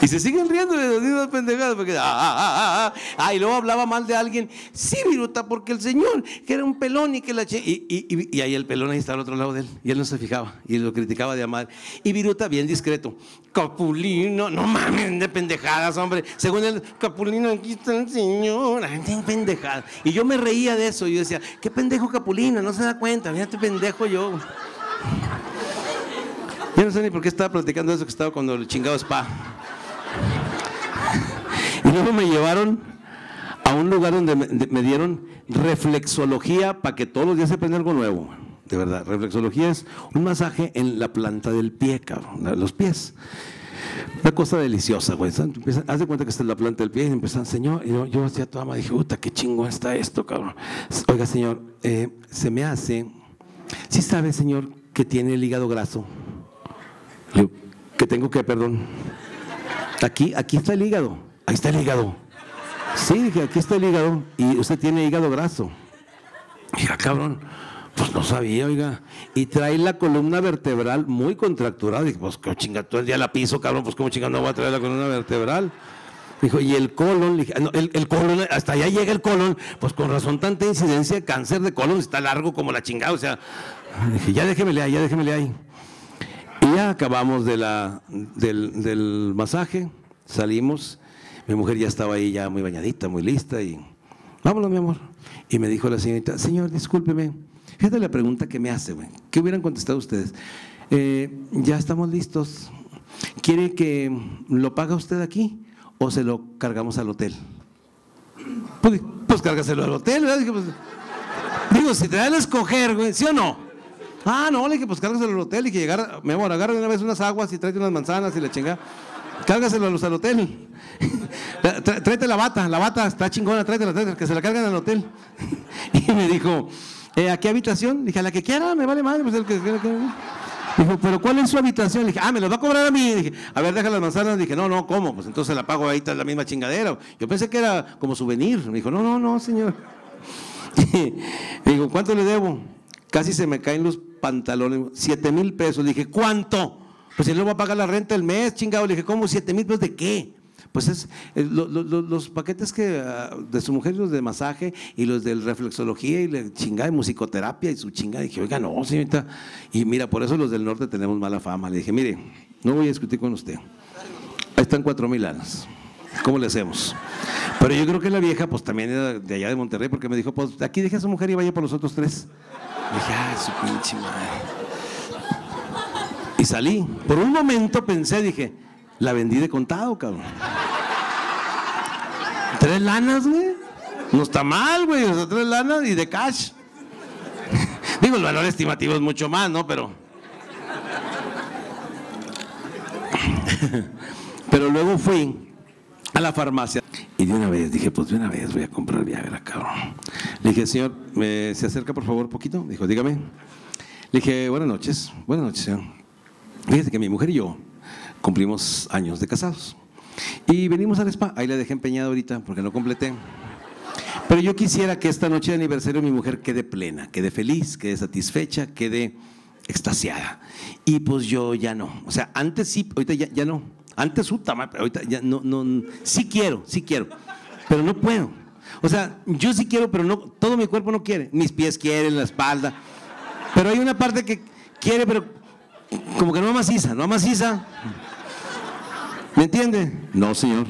Y se siguen riendo de esas pendejadas porque ah, ah, ah, ah, ah, y luego hablaba mal de alguien. Sí, viruta, porque el señor, que era un pelón y que la... Che y, y, y, y ahí el pelón ahí está al otro lado de él. Y él no se fijaba y lo criticaba de amar. Y viruta, bien discreto. Capulino, no mames, de pendejadas, hombre. Según él, Capulino, aquí está el señor, de pendejadas. Y yo me reía de eso. Yo decía, qué pendejo Capulino, no se da cuenta, mira este pendejo yo. Yo no sé ni por qué estaba platicando eso que estaba cuando el chingado spa. Y luego me llevaron a un lugar donde me, de, me dieron reflexología para que todos los días se aprenda algo nuevo. De verdad, reflexología es un masaje en la planta del pie, cabrón, los pies. Una cosa deliciosa, güey. Haz de cuenta que está en la planta del pie y empiezan, señor, y yo, yo hacía toda madre, dije, puta, qué chingón está esto, cabrón. Oiga, señor, eh, se me hace, ¿sí sabe, señor, que tiene el hígado graso? Que tengo que, perdón. Aquí, aquí está el hígado. Ahí está el hígado. Sí, dije, aquí está el hígado. Y usted tiene hígado graso. Dije, cabrón, pues no sabía, oiga. Y trae la columna vertebral muy contracturada. Dije, pues qué chinga, todo el día la piso, cabrón, pues cómo chingada no voy a traer la columna vertebral. Dijo, y el colon, dije, no, el, el colon, hasta allá llega el colon, pues con razón tanta incidencia de cáncer de colon, está largo como la chingada, o sea. Dije, ya déjemele ahí, ya déjemele ahí. Y ya acabamos de la, del, del masaje, salimos, mi mujer ya estaba ahí ya muy bañadita, muy lista y vámonos, mi amor. Y me dijo la señorita, señor, discúlpeme, fíjate la pregunta que me hace, güey, ¿qué hubieran contestado ustedes? Eh, ya estamos listos, ¿quiere que lo paga usted aquí o se lo cargamos al hotel? Pues, pues cárgaselo al hotel, ¿verdad? Dije, pues, digo, si te dan a escoger, güey, ¿sí o no? Ah, no, le dije, pues cárgaselo al hotel y que llegara, mi amor, agarra de una vez unas aguas y tráete unas manzanas y la chingada. Cárgaselo al hotel. Tráete la bata, la bata está chingona, tráetela, tráetela, que se la cargan al hotel. Y me dijo, ¿eh, ¿a qué habitación? Le dije, a la que quiera, me vale madre, pues el que quiera. Dijo, ¿pero cuál es su habitación? Le dije, ah, me lo va a cobrar a mí. Le dije, a ver, deja las manzanas. Le dije, no, no, ¿cómo? Pues entonces la pago ahí, está la misma chingadera. Yo pensé que era como souvenir. Me dijo, no, no, no, señor. Me dijo, ¿cuánto le debo? Casi se me caen los pantalones, siete mil pesos. Le dije, ¿cuánto? Pues si no voy a pagar la renta el mes, chingado. Le dije, ¿cómo siete mil pesos de qué? pues es eh, lo, lo, los paquetes que uh, de su mujer, los de masaje y los de reflexología y la chingada de musicoterapia y su chingada. Dije, oiga, no, señorita. Y mira, por eso los del norte tenemos mala fama. Le dije, mire, no voy a discutir con usted. Ahí están cuatro mil años. ¿Cómo le hacemos? Pero yo creo que la vieja, pues también era de allá de Monterrey, porque me dijo, pues aquí deje a su mujer y vaya por los otros tres. Le dije, ah, su pinche madre. Y salí. Por un momento pensé, dije, la vendí de contado, cabrón. Tres lanas, güey. No está mal, güey. O sea, tres lanas y de cash. Digo, el valor estimativo es mucho más, ¿no? Pero. Pero luego fui a la farmacia y de una vez dije, pues de una vez voy a comprar Viagra, cabrón. Le dije, señor, ¿me se acerca por favor poquito? Dijo, dígame. Le dije, buenas noches, buenas noches, señor. Fíjese que mi mujer y yo cumplimos años de casados y venimos al spa. Ahí la dejé empeñada ahorita porque no completé, pero yo quisiera que esta noche de aniversario mi mujer quede plena, quede feliz, quede satisfecha, quede extasiada. Y pues yo ya no, o sea, antes sí, ahorita ya, ya no. Antes, ahorita ya no, no, sí quiero, sí quiero, pero no puedo. O sea, yo sí quiero, pero no, todo mi cuerpo no quiere. Mis pies quieren, la espalda, pero hay una parte que quiere, pero como que no amaciza, no amaciza. ¿Me entiende? No, señor.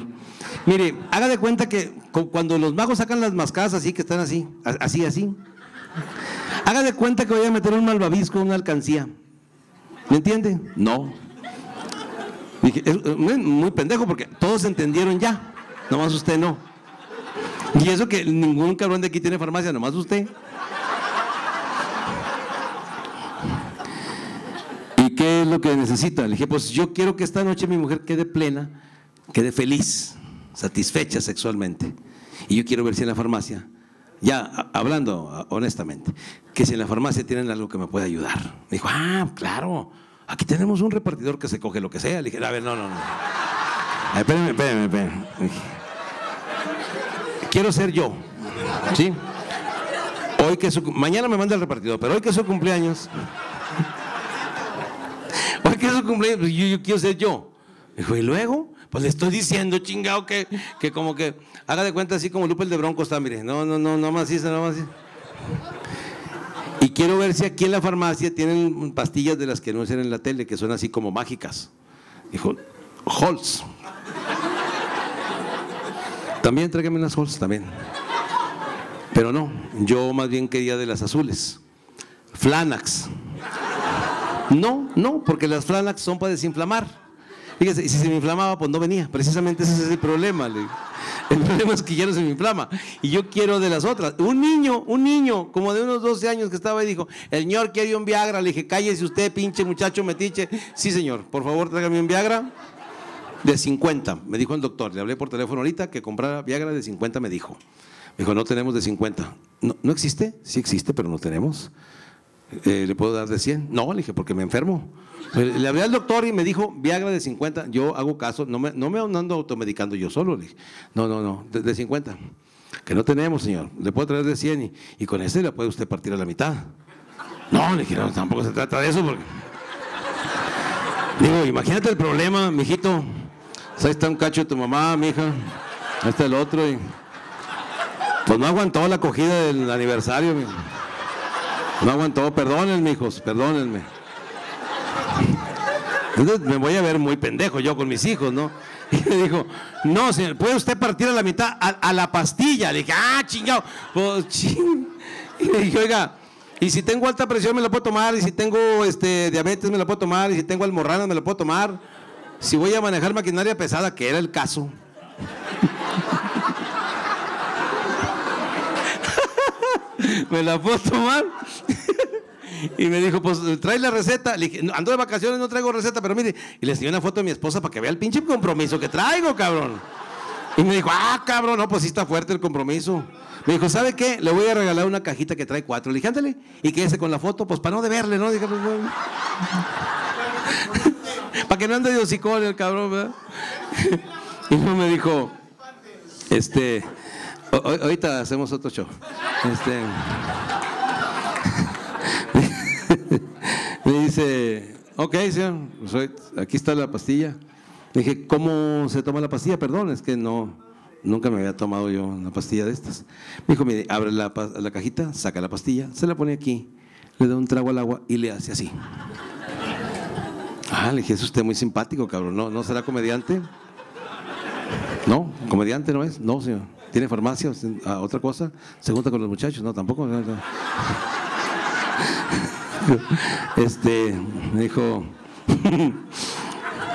Mire, haga de cuenta que cuando los magos sacan las mascadas así, que están así, así, así, haga de cuenta que voy a meter un malvavisco, una alcancía. ¿Me entiende? No. Dije, es muy pendejo porque todos entendieron ya, nomás usted no. Y eso que ningún cabrón de aquí tiene farmacia, nomás usted. ¿Y qué es lo que necesita? Le dije, pues yo quiero que esta noche mi mujer quede plena, quede feliz, satisfecha sexualmente. Y yo quiero ver si en la farmacia, ya hablando honestamente, que si en la farmacia tienen algo que me pueda ayudar. Me dijo, ah, claro. Aquí tenemos un repartidor que se coge lo que sea. Le dije, a ver, no, no, no. Espérame, espérame, espérame. Quiero ser yo, ¿sí? Hoy que su, mañana me manda el repartidor, pero hoy que es su cumpleaños. Hoy que es su cumpleaños, yo, yo quiero ser yo. Dijo, ¿y luego? Pues le estoy diciendo, chingado, que, que como que haga de cuenta así como Lupe el de Bronco está, mire. No, no, no, no más eso, no más eso. Y quiero ver si aquí en la farmacia tienen pastillas de las que no salen en la tele, que son así como mágicas. Dijo, Holz. También tráigame unas Holz, también. Pero no, yo más bien quería de las azules. Flanax. No, no, porque las Flanax son para desinflamar. Fíjese, y si se me inflamaba, pues no venía. Precisamente ese es el problema. Le digo. El problema es que ya no se me inflama. Y yo quiero de las otras. Un niño, un niño, como de unos doce años que estaba ahí, dijo, el señor quiere un Viagra. Le dije, cállese usted, pinche muchacho metiche. Sí, señor, por favor, tráigame un Viagra de cincuenta, me dijo el doctor. Le hablé por teléfono ahorita que comprara Viagra de cincuenta, me dijo. Me dijo, no tenemos de cincuenta. ¿No, no existe? Sí existe, pero no tenemos. Eh, ¿Le puedo dar de cien? No, le dije, porque me enfermo. Le hablé al doctor y me dijo, Viagra de cincuenta, yo hago caso, no me, no me ando automedicando yo solo. Le dije, no, no, no, de, de cincuenta, que no tenemos, señor, le puedo traer de cien y, y con ese la puede usted partir a la mitad. No, le dije, no, tampoco se trata de eso, porque… Digo, imagínate el problema, mijito, ahí está un cacho de tu mamá, mija, ahí está el otro y… Pues no aguantó la acogida del aniversario, mijo. No aguantó, perdónenme, hijos, perdónenme. Entonces me voy a ver muy pendejo yo con mis hijos, ¿no? Y me dijo, no, señor, ¿puede usted partir a la mitad a, a la pastilla? Le dije, ah, chingado. Pues, ching. Y le dije, oiga, y si tengo alta presión me la puedo tomar, y si tengo este, diabetes me la puedo tomar, y si tengo almorranas me la puedo tomar, si voy a manejar maquinaria pesada, que era el caso. Me la puedo tomar. Y me dijo, pues trae la receta. Le dije, ando de vacaciones, no traigo receta, pero mire. Y le enseñé una foto de mi esposa para que vea el pinche compromiso que traigo, cabrón. Y me dijo, ah, cabrón, no, pues sí está fuerte el compromiso. Me dijo, ¿sabe qué? Le voy a regalar una cajita que trae cuatro. Le dije, ándale, y quédese con la foto, pues para no deberle, ¿no? Dije, pues, bueno. Para que no ande de hocicón el cabrón, ¿verdad? Y luego me dijo, este… O, ahorita hacemos otro show. Este, me dice, ok, señor, aquí está la pastilla. Le dije, ¿cómo se toma la pastilla? Perdón, es que no, nunca me había tomado yo una pastilla de estas. Me dijo, mire, abre la, la cajita, saca la pastilla, se la pone aquí, le da un trago al agua y le hace así. Ah, le dije, es usted muy simpático, cabrón. ¿No, no será comediante? No, comediante no es. No, señor. ¿Tiene farmacia? ¿Ah, otra cosa? ¿Se junta con los muchachos? No, tampoco. No, no. Este, me dijo...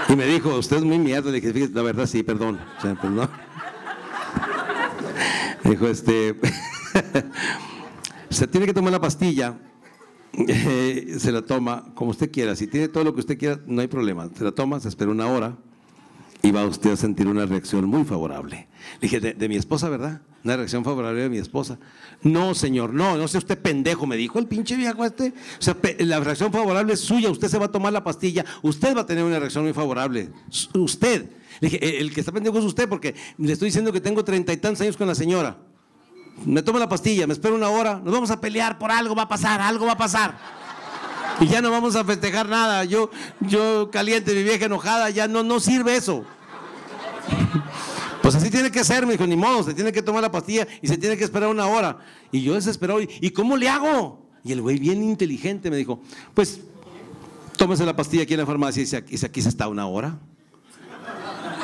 Y me dijo, usted es muy mierda. Le dije, fíjese, la verdad sí, perdón. O sea, pues no. Me dijo, este... se tiene que tomar la pastilla. Eh, se la toma como usted quiera. Si tiene todo lo que usted quiera, no hay problema. Se la toma, se espera una hora y va usted a sentir una reacción muy favorable. Le dije, de, de mi esposa, ¿verdad? Una reacción favorable de mi esposa. No, señor, no, no sea usted pendejo, me dijo el pinche viejo este. O sea, la reacción favorable es suya, usted se va a tomar la pastilla, usted va a tener una reacción muy favorable. Usted. Le dije, el que está pendejo es usted, porque le estoy diciendo que tengo treinta y tantos años con la señora. Me tomo la pastilla, me espero una hora, nos vamos a pelear por algo, va a pasar, algo va a pasar. Y ya no vamos a festejar nada. Yo, yo caliente, mi vieja enojada, ya no, no sirve eso. Pues así tiene que ser, me dijo, ni modo, se tiene que tomar la pastilla y se tiene que esperar una hora. Y yo desesperado, ¿y cómo le hago? Y el güey bien inteligente me dijo, pues tómese la pastilla aquí en la farmacia y se, y se, aquí se está una hora.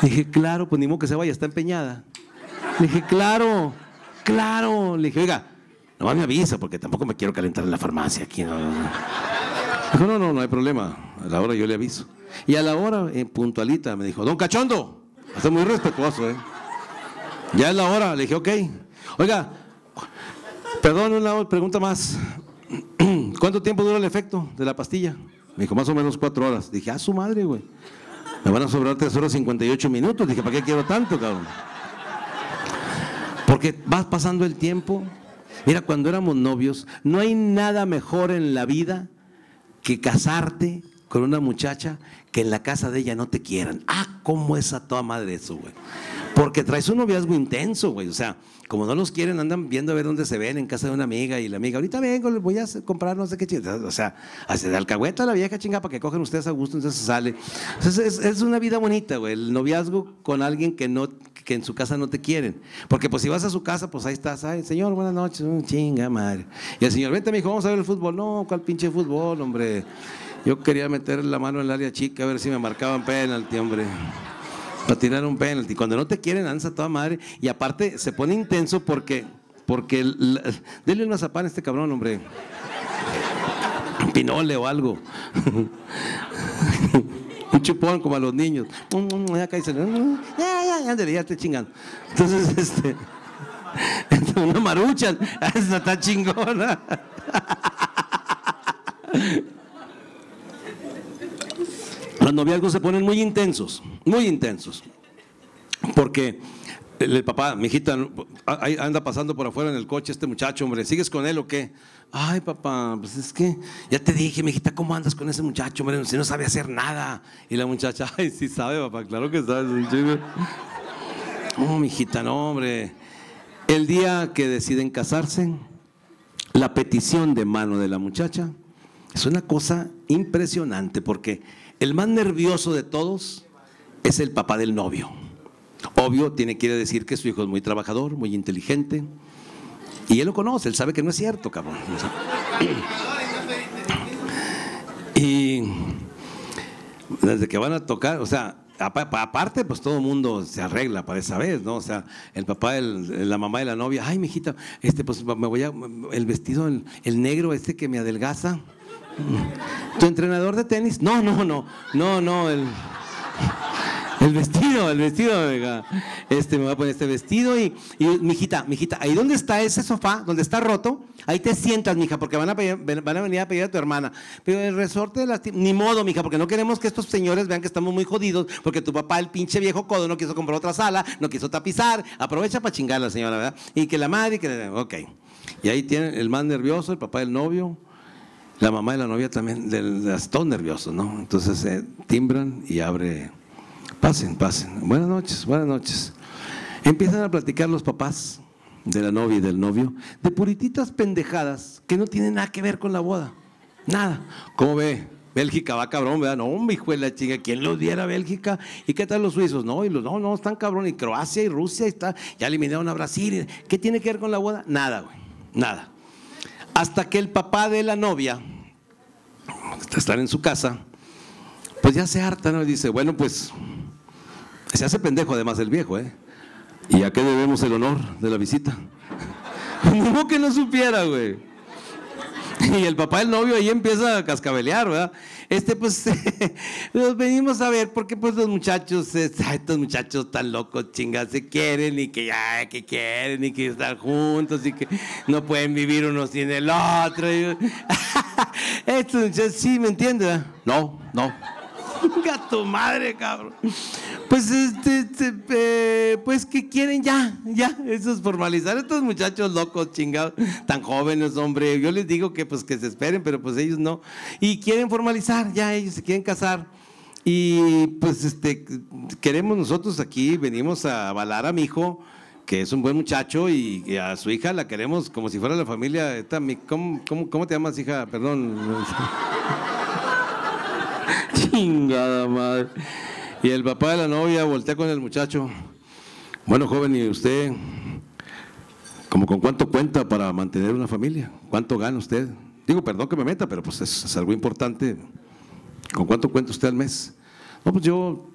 Le dije, claro, pues ni modo que se vaya, está empeñada. Le dije, claro. Claro, le dije, oiga, nomás me avisa porque tampoco me quiero calentar en la farmacia aquí. No, no, no. Dijo, no, no, no hay problema, a la hora yo le aviso. Y a la hora, eh, puntualita, me dijo, don Cachondo, está muy respetuoso, ¿eh? Ya es la hora, le dije, ok. Oiga, perdón, una pregunta más. ¿Cuánto tiempo dura el efecto de la pastilla? Me dijo, más o menos cuatro horas. Dije, ah, su madre, güey. Me van a sobrar tres horas cincuenta y ocho minutos. Dije, ¿para qué quiero tanto, cabrón? Porque vas pasando el tiempo. Mira, cuando éramos novios, no hay nada mejor en la vida que casarte con una muchacha que en la casa de ella no te quieran. Ah, cómo es a toda madre eso, güey. Porque traes un noviazgo intenso, güey. O sea, como no los quieren, andan viendo a ver dónde se ven en casa de una amiga y la amiga, ahorita vengo, les voy a comprar no sé qué chingada. O sea, hace de alcahueta a la vieja chingada para que cogen ustedes a gusto, entonces sale. Entonces, es, es una vida bonita, güey, el noviazgo con alguien que no... que en su casa no te quieren, porque pues si vas a su casa, pues ahí estás, ay, señor, buenas noches, chinga madre, y el señor, vente mijo, vamos a ver el fútbol, no, cuál pinche fútbol, hombre, yo quería meter la mano en el área chica, a ver si me marcaban penalti, hombre, para tirar un penalti, cuando no te quieren, andas toda madre, y aparte se pone intenso porque, porque, la... dele un mazapán a este cabrón, hombre, pinole o algo, un chupón como a los niños, acá dicen, ándale, ya estoy chingando. Entonces, este, una marucha, esta está chingona. Los noviazgos se ponen muy intensos, muy intensos. Porque el papá, mi hijita, anda pasando por afuera en el coche este muchacho, hombre, ¿sigues con él o qué? Ay, papá, pues es que ya te dije, mi hijita, ¿cómo andas con ese muchacho, hombre? Si no sabe hacer nada. Y la muchacha, ay, sí sabe, papá, claro que sabe. Oh, mi hijita, no, hombre. El día que deciden casarse, la petición de mano de la muchacha es una cosa impresionante, porque el más nervioso de todos es el papá del novio. Obvio, tiene que decir que su hijo es muy trabajador, muy inteligente, y él lo conoce, él sabe que no es cierto, cabrón. Y desde que van a tocar, o sea, aparte, pues todo el mundo se arregla para esa vez, ¿no? O sea, el papá, el, la mamá de la novia, ay, mijita, este, pues me voy a, el vestido, el, el negro este que me adelgaza. ¿Tu entrenador de tenis? No, no, no, no, no, el... El vestido, el vestido, venga. Este, me voy a poner este vestido y, y mijita, mijita, ahí donde está ese sofá, donde está roto, ahí te sientas, mija, porque van a, pedir, van a venir a pedir a tu hermana. Pero el resorte de la... Ni modo, mija, porque no queremos que estos señores vean que estamos muy jodidos, porque tu papá, el pinche viejo codo, no quiso comprar otra sala, no quiso tapizar, aprovecha para chingar a la señora, ¿verdad? Y que la madre, que... Ok. Y ahí tienen el más nervioso, el papá del novio, la mamá de la novia también, del, de, todos nerviosos, ¿no? Entonces eh, timbran y abre... Pasen, pasen. Buenas noches, buenas noches. Empiezan a platicar los papás de la novia y del novio de purititas pendejadas que no tienen nada que ver con la boda. Nada. ¿Cómo ve? Bélgica va cabrón, ¿verdad? No, mi hijo de la chinga, ¿quién los diera Bélgica? ¿Y qué tal los suizos? No, y los, no, no, están cabrón. Y Croacia y Rusia, está, ya eliminaron a Brasil. ¿Qué tiene que ver con la boda? Nada, güey, nada. Hasta que el papá de la novia, hasta estar en su casa, pues ya se harta, ¿no? Y dice, bueno, pues, se hace pendejo además el viejo, ¿eh? ¿Y a qué debemos el honor de la visita? No que no supiera, güey. Y el papá del novio ahí empieza a cascabelear, ¿verdad? Este, pues, los venimos a ver porque, pues, los muchachos, estos muchachos tan locos, chingas, se quieren y que ya, que quieren y que están juntos y que no pueden vivir uno sin el otro. Estos muchachos, sí, ¿me entiendes? No, no. A tu madre, cabrón. Pues, este, este eh, pues que quieren ya, ya, eso es formalizar. Estos muchachos locos, chingados, tan jóvenes, hombre. Yo les digo que pues que se esperen, pero pues ellos no. Y quieren formalizar, ya ellos se quieren casar. Y pues este queremos nosotros aquí, venimos a avalar a mi hijo, que es un buen muchacho, y a su hija la queremos como si fuera la familia. Esta, mi, ¿cómo, cómo, ¿Cómo te llamas, hija? Perdón. Chingada madre. Y el papá de la novia voltea con el muchacho. Bueno, joven, ¿y usted como con cuánto cuenta para mantener una familia? ¿Cuánto gana usted? Digo, perdón que me meta, pero pues es, es algo importante. ¿Con cuánto cuenta usted al mes? No, pues yo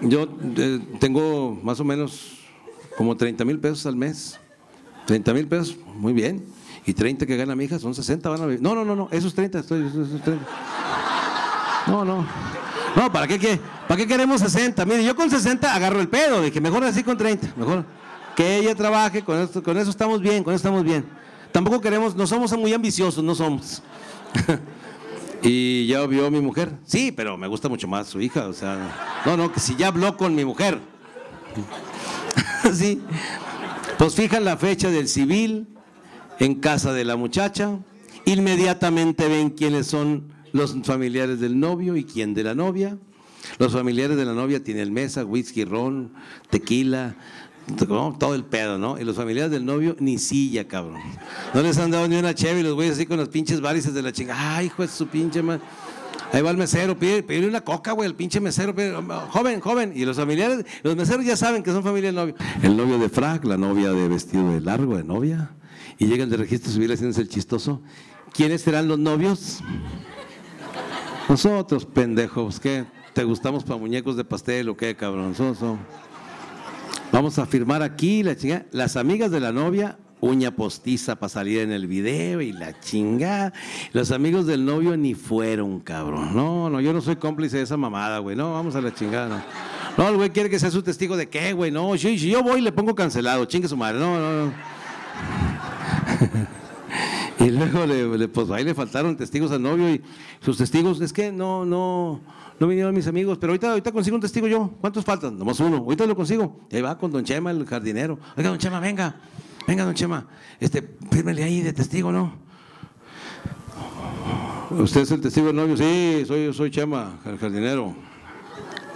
yo eh, tengo más o menos como treinta mil pesos al mes. treinta mil pesos, muy bien. Y treinta que gana mi hija, son sesenta, van a vivir. No, no, no, no, esos treinta, estoy, esos treinta. No, no. No, ¿para qué, qué? ¿Para qué queremos sesenta? Mire, yo con sesenta agarro el pedo, dije, mejor así con treinta, mejor que ella trabaje, con esto, con eso estamos bien, con eso estamos bien. Tampoco queremos, no somos muy ambiciosos, no somos. Y ya vio mi mujer. Sí, pero me gusta mucho más su hija, o sea, no, no, que si ya habló con mi mujer. Sí. Pues fijan la fecha del civil en casa de la muchacha, inmediatamente ven quiénes son los familiares del novio y quién de la novia. Los familiares de la novia tienen mesa, whisky, ron, tequila, todo el pedo, ¿no? Y los familiares del novio ni silla, cabrón. No les han dado ni una cheve y los güeyes así con las pinches varices de la chingada. Ay, hijo de su pinche madre. Ahí va el mesero, pide, pide una coca, güey, el pinche mesero, pide, joven, joven. Y los familiares, los meseros ya saben que son familia del novio. El novio de frac, la novia de vestido de largo, de novia. Y llegan de registro civil haciéndose el chistoso. ¿Quiénes serán los novios? Nosotros, pendejos, ¿qué? ¿Te gustamos para muñecos de pastel o qué, cabrón? Soso. Vamos a firmar aquí la chingada. Las amigas de la novia, uña postiza para salir en el video y la chingada. Los amigos del novio ni fueron, cabrón. No, no, yo no soy cómplice de esa mamada, güey. No, vamos a la chingada, no. No, el güey quiere que sea su testigo de qué, güey. No, si yo voy y le pongo cancelado, chingue su madre. No, no, no. Y luego le, le, pues ahí le faltaron testigos al novio y sus testigos, es que no, no, no vinieron mis amigos, pero ahorita, ahorita consigo un testigo yo. ¿Cuántos faltan? Nomás uno, ahorita lo consigo. Y ahí va con don Chema, el jardinero. Oiga, don Chema, venga, venga, don Chema, este, fírmele ahí de testigo, ¿no? ¿Usted es el testigo del novio? Sí, soy, soy Chema, el jardinero.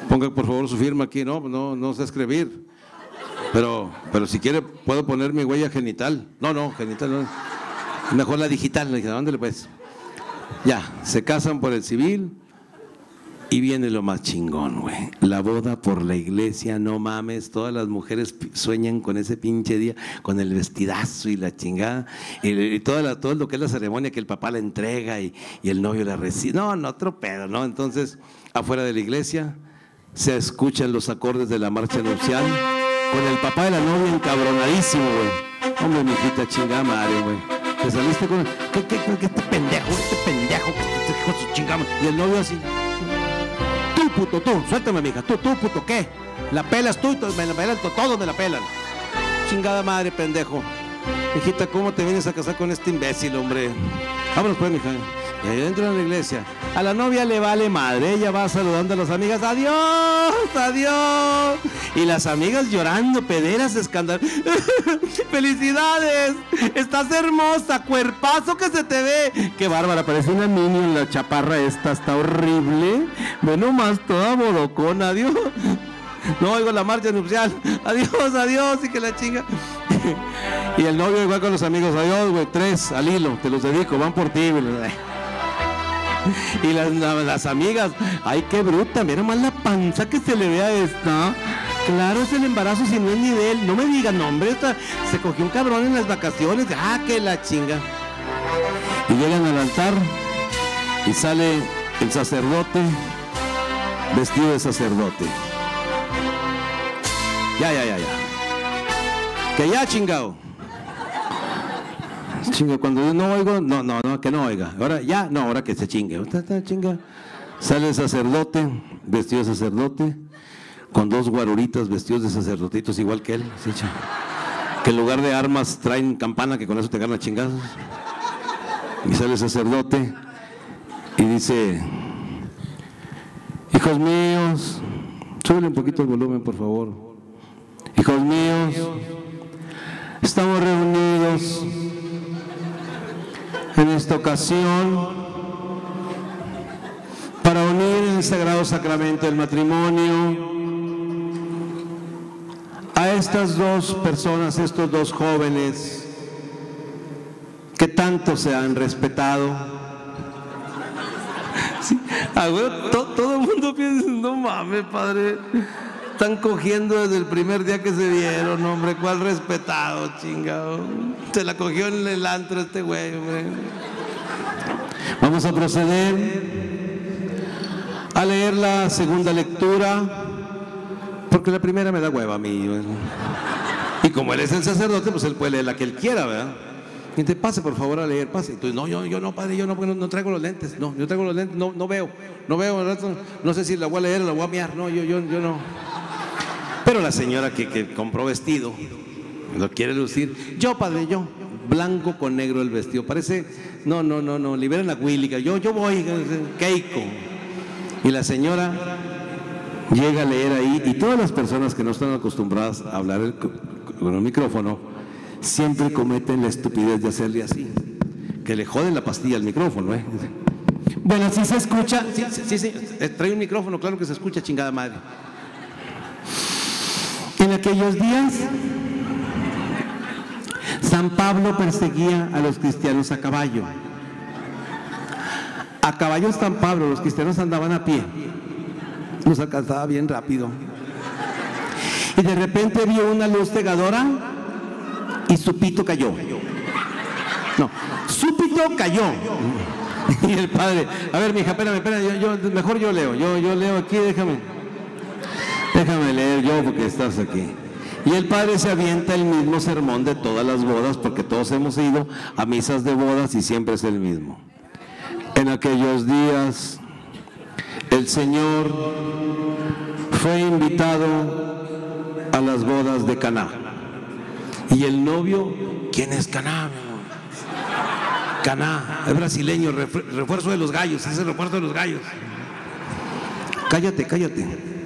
Ponga por favor su firma aquí, no, no, no sé escribir. Pero, pero si quiere puedo poner mi huella genital. No, no, genital no. Mejor la digital. Le dije, ándale pues. Ya, se casan por el civil y viene lo más chingón, güey. La boda por la iglesia, no mames. Todas las mujeres sueñan con ese pinche día, con el vestidazo y la chingada. Y, y toda la, todo lo que es la ceremonia que el papá la entrega y, y el novio la recibe. No, no, otro pedo, ¿no? Entonces, afuera de la iglesia se escuchan los acordes de la marcha nupcial. Con el papá de la novia encabronadísimo, güey. Hombre, mijita, chingada madre, güey. Te saliste con... ¿Qué, qué, qué, este pendejo, este pendejo, que te dijo su chingada? Y el novio así... Tú, puto, tú, suéltame, mija. Tú, tú, puto, ¿qué? La pelas tú, me la pelan, todos me la pelan. Chingada madre, pendejo. Mijita, ¿cómo te vienes a casar con este imbécil, hombre? Vámonos pues, mija. Y ahí dentro de la iglesia, a la novia le vale madre, ella va saludando a las amigas, adiós, adiós. Y las amigas llorando, pederas, escandalosas. ¡Felicidades! Estás hermosa, cuerpazo que se te ve. ¡Qué bárbara! Parece una minion la chaparra esta, está horrible. Ve nomás toda bodocona, adiós. No oigo la marcha nupcial. Adiós, adiós, y que la chinga. Y el novio igual con los amigos, adiós, güey, tres al hilo, te los dedico, van por ti, güey. Y las, las amigas, ay, qué bruta, mira más la panza que se le ve a esta. Claro, es el embarazo, si no es ni de él. No me digan, no, hombre, esta se cogió un cabrón en las vacaciones. Ah, que la chinga. Y llegan al altar y sale el sacerdote vestido de sacerdote. Ya, ya, ya, ya. Que ya, chingado. Chinga, cuando yo no oigo, no, no, no, que no oiga. Ahora ya, no, ahora que se chingue. Chinga. Sale el sacerdote, vestido de sacerdote, con dos guaruritas vestidos de sacerdotitos igual que él. ¿Sí? Que en lugar de armas traen campana, que con eso te ganan chingados. Y sale el sacerdote y dice: hijos míos, súbele un poquito el volumen, por favor. Hijos míos, estamos reunidos en esta ocasión para unir el sagrado sacramento del matrimonio a estas dos personas, estos dos jóvenes que tanto se han respetado. Sí, abuelo, to, todo el mundo piensa, no mames, padre, están cogiendo desde el primer día que se vieron, hombre, cuál respetado, chingado. Se la cogió en el antro este güey, hombre. Vamos a proceder a leer la segunda lectura, porque la primera me da hueva a mí. Bueno. Y como él es el sacerdote, pues él puede leer la que él quiera, ¿verdad? Y te pase, por favor, a leer, pase. Y tú, no, yo, yo no, padre, yo no, porque no, no traigo los lentes. No, yo traigo los lentes, no, no veo, no veo, no, no sé si la voy a leer o la voy a miar, no, yo, yo, yo no. Pero la señora que, que compró vestido, lo quiere lucir. Yo, padre, yo, blanco con negro el vestido, parece, no, no, no, no, liberen a Willy, yo, yo voy, Keiko. Y la señora llega a leer ahí, y todas las personas que no están acostumbradas a hablar el, con el micrófono siempre cometen la estupidez de hacerle así, que le joden la pastilla al micrófono, ¿eh? Bueno, si se escucha. Sí, sí, sí, trae un micrófono, claro que se escucha, chingada madre. En aquellos días, San Pablo perseguía a los cristianos a caballo. A caballo San Pablo, los cristianos andaban a pie. Nos alcanzaba bien rápido. Y de repente vio una luz cegadora y su pito cayó. No, su pito cayó. Y el padre, a ver, mija, espérame, espérame, yo, yo, mejor yo leo, yo, yo leo aquí, déjame. Déjame leer yo porque estás aquí. Y el padre se avienta el mismo sermón de todas las bodas, porque todos hemos ido a misas de bodas y siempre es el mismo. En aquellos días, el Señor fue invitado a las bodas de Caná. Y el novio, ¿quién es Caná? Caná, es brasileño, refuerzo de los gallos, es el refuerzo de los gallos. Cállate, cállate.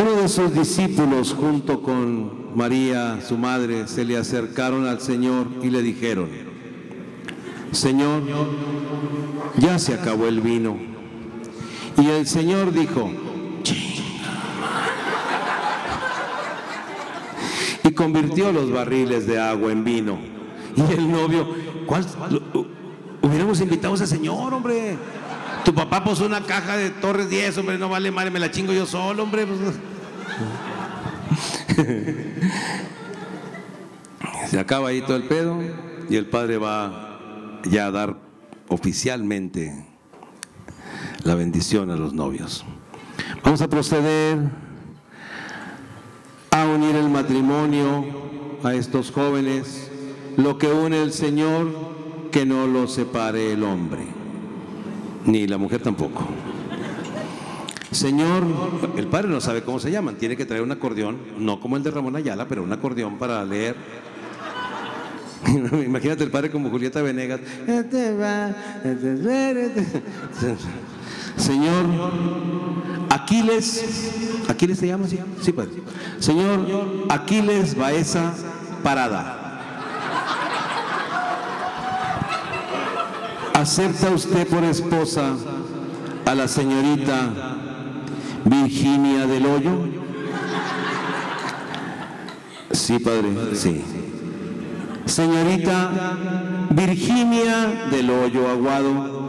Uno de sus discípulos, junto con María, su madre, se le acercaron al Señor y le dijeron: Señor, ya se acabó el vino. Y el Señor dijo: chinga madre. Y convirtió los barriles de agua en vino. Y el novio, ¿cuál? Hubiéramos invitado a ese señor, hombre. Tu papá puso una caja de Torres diez, hombre, no vale madre, me la chingo yo solo, hombre. Se acaba ahí todo el pedo y el padre va ya a dar oficialmente la bendición a los novios. Vamos a proceder a unir el matrimonio a estos jóvenes, lo que une el Señor, que no lo separe el hombre, ni la mujer tampoco. Señor, el padre no sabe cómo se llaman, tiene que traer un acordeón, no como el de Ramón Ayala, pero un acordeón para leer. Imagínate el padre como Julieta Venegas. Señor, Aquiles, ¿Aquiles se llama? Sí, sí, padre. Señor, Aquiles Baeza Parada, ¿acepta usted por esposa a la señorita Virginia del Hoyo? Sí, padre, sí. Señorita Virginia del Hoyo Aguado,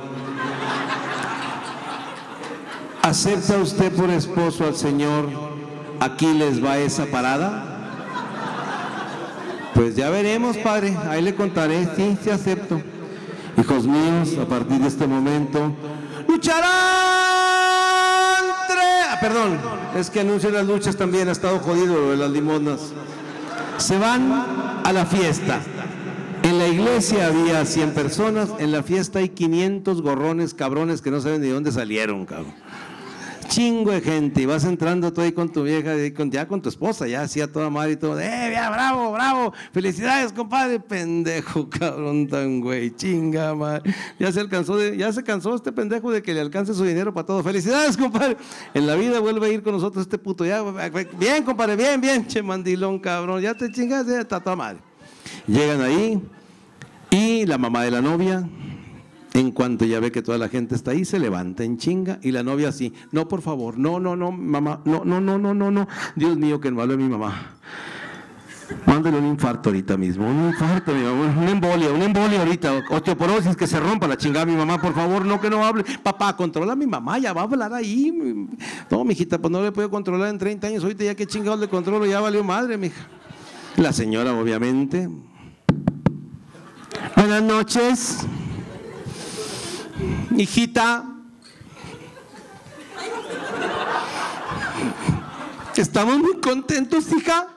¿Acepta usted por esposo al Señor? Aquí les va esa parada. Pues ya veremos, padre, ahí le contaré. Sí, sí acepto. Hijos míos, a partir de este momento lucharán tres... Ah, perdón, es que anuncio las luchas también, ha estado jodido lo de las limosnas. Se van a la fiesta. En la iglesia había cien personas, en la fiesta hay quinientos gorrones, cabrones, que no saben de dónde salieron, cabrón. Chingo de gente, y vas entrando tú ahí con tu vieja, ya con tu esposa, ya así a toda madre y todo. ¡Eh, ya, bravo, bravo! ¡Felicidades, compadre! Pendejo, cabrón tan güey, chinga madre. Ya se alcanzó, de, ya se cansó este pendejo de que le alcance su dinero para todo. ¡Felicidades, compadre! En la vida vuelve a ir con nosotros este puto. Ya, bien, compadre, bien, bien, che mandilón, cabrón. Ya te chingaste, ya está toda madre. Llegan ahí. Y la mamá de la novia, en cuanto ya ve que toda la gente está ahí, se levanta en chinga, y la novia así, no, por favor, no, no, no, mamá, no, no, no, no, no, no, Dios mío, que malo de mi mamá. Mándale un infarto ahorita mismo, un infarto, mi mamá, una embolia, una embolia ahorita, osteoporosis, que se rompa la chingada, mi mamá, por favor, no, que no hable. Papá, controla a mi mamá, ya va a hablar ahí. No, mijita, pues no le puedo controlar en treinta años, ahorita ya que chingados le controlo, ya valió madre, mija. La señora, obviamente... Buenas noches, hijita, estamos muy contentos, hija.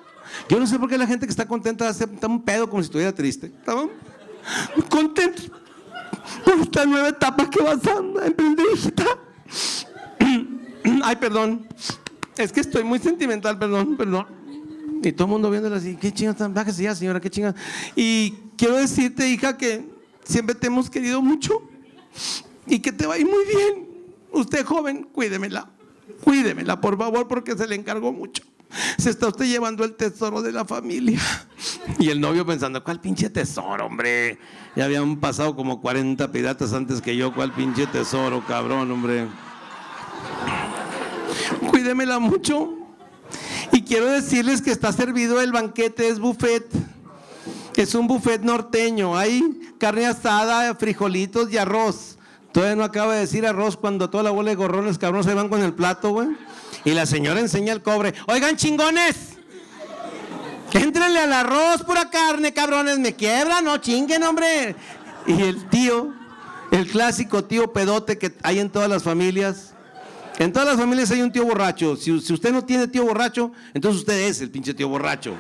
Yo no sé por qué la gente que está contenta hace un pedo como si estuviera triste. Estamos muy contentos por esta nueva etapa que vas a emprender, hijita. Ay, perdón, es que estoy muy sentimental, perdón, perdón. Y todo el mundo viéndola así, qué chingas tan, bájese ya, señora, qué chingas. Y quiero decirte, hija, que siempre te hemos querido mucho y que te va a ir muy bien. Usted, joven, cuídemela, cuídemela, por favor, porque se le encargó mucho. Se está usted llevando el tesoro de la familia. Y el novio pensando, ¿cuál pinche tesoro, hombre? Ya habían pasado como cuarenta piratas antes que yo, ¿cuál pinche tesoro, cabrón, hombre? Cuídemela mucho. Y quiero decirles que está servido el banquete, es buffet, es un buffet norteño, hay carne asada, frijolitos y arroz. Todavía no acaba de decir arroz cuando toda la bola de gorrones, cabrón, se van con el plato, güey. Y la señora enseña el cobre, oigan chingones, éntrenle al arroz, pura carne, cabrones, me quiebran, no chinguen, hombre. Y el tío, el clásico tío pedote que hay en todas las familias. En todas las familias hay un tío borracho. Si, si usted no tiene tío borracho, entonces usted es el pinche tío borracho.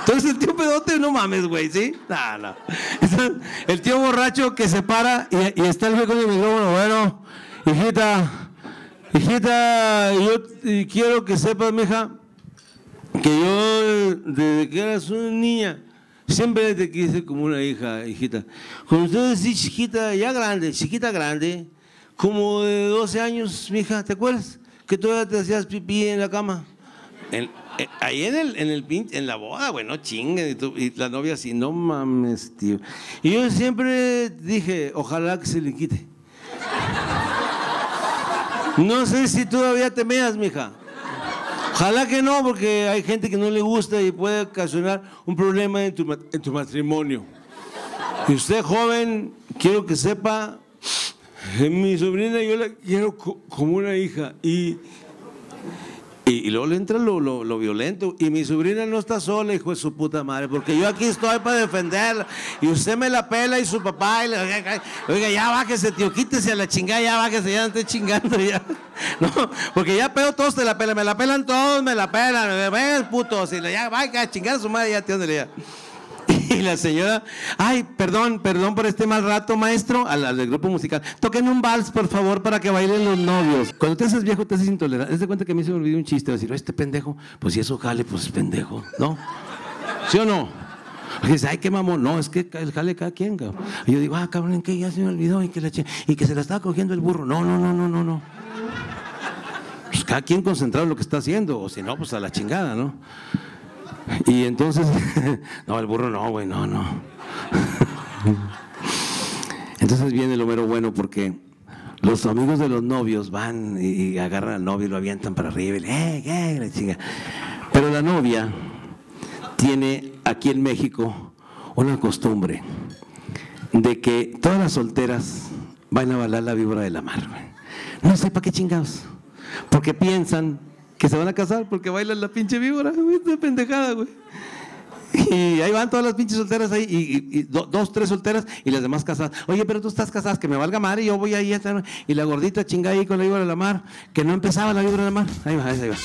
Entonces el tío pedote, no mames, güey, ¿sí? No, no. Entonces, el tío borracho que se para y, y está el güey con el micrófono. Bueno, hijita, hijita, yo quiero que sepas, mija, que yo desde que eras una niña siempre te quise como una hija, hijita. Cuando usted decís chiquita, ya grande, chiquita grande, como de doce años, mija, ¿te acuerdas? Que todavía te hacías pipí en la cama. En, en, ahí en el, en el en la boda, güey, no chinguen. Y, tú, y la novia así, no mames, tío. Y yo siempre dije, ojalá que se le quite. No sé si todavía te meas, mija. Ojalá que no, porque hay gente que no le gusta y puede ocasionar un problema en tu, en tu matrimonio. Y usted, joven, quiero que sepa... Mi sobrina yo la quiero como una hija. Y, y, y luego le entra lo, lo, lo violento. Y mi sobrina no está sola, hijo de su puta madre, porque yo aquí estoy para defenderla. Y usted me la pela y su papá y le, oiga, oiga, ya bájese, tío, quítese a la chingada, ya bájese, ya no esté chingando ya. No, porque ya pedo todos te la pelan, me la pelan todos, me la pelan, me ven putos, y le ya vaya a chingar a su madre, ya, tío, ándale ya. Y la señora, ay, perdón, perdón por este mal rato, maestro, al, al grupo musical. Toquen un vals, por favor, para que bailen los novios. Cuando te haces viejo, te haces intolerante. Es de cuenta que a mí se me olvidó un chiste, decir, este pendejo, pues si eso jale, pues pendejo, ¿no? ¿Sí o no? Y dice, ay, qué mamón, no, es que el jale cada quien, cabrón. Y yo digo, ah, cabrón, ¿en qué? Ya se me olvidó, y que, la y que se la estaba cogiendo el burro. No, no, no, no, no, no. Pues cada quien concentrado en lo que está haciendo, o si no, pues a la chingada, ¿no? Y entonces, no, el burro no, güey, no, no. Entonces viene lo mero bueno, porque los amigos de los novios van y agarran al novio y lo avientan para arriba y le, hey, hey, la chinga. Pero la novia tiene aquí en México una costumbre de que todas las solteras van a bailar la víbora de la mar, güey. No sé para qué chingados. Porque piensan que se van a casar porque bailan la pinche víbora, güey, esta pendejada, güey. Y ahí van todas las pinches solteras ahí, y, y, y do, dos, tres solteras y las demás casadas. Oye, pero tú estás casadas, que me valga madre, y yo voy ahí a estar. Y la gordita chingada ahí con la víbora de la mar, que no empezaba la víbora de la mar. Ahí va, ahí va.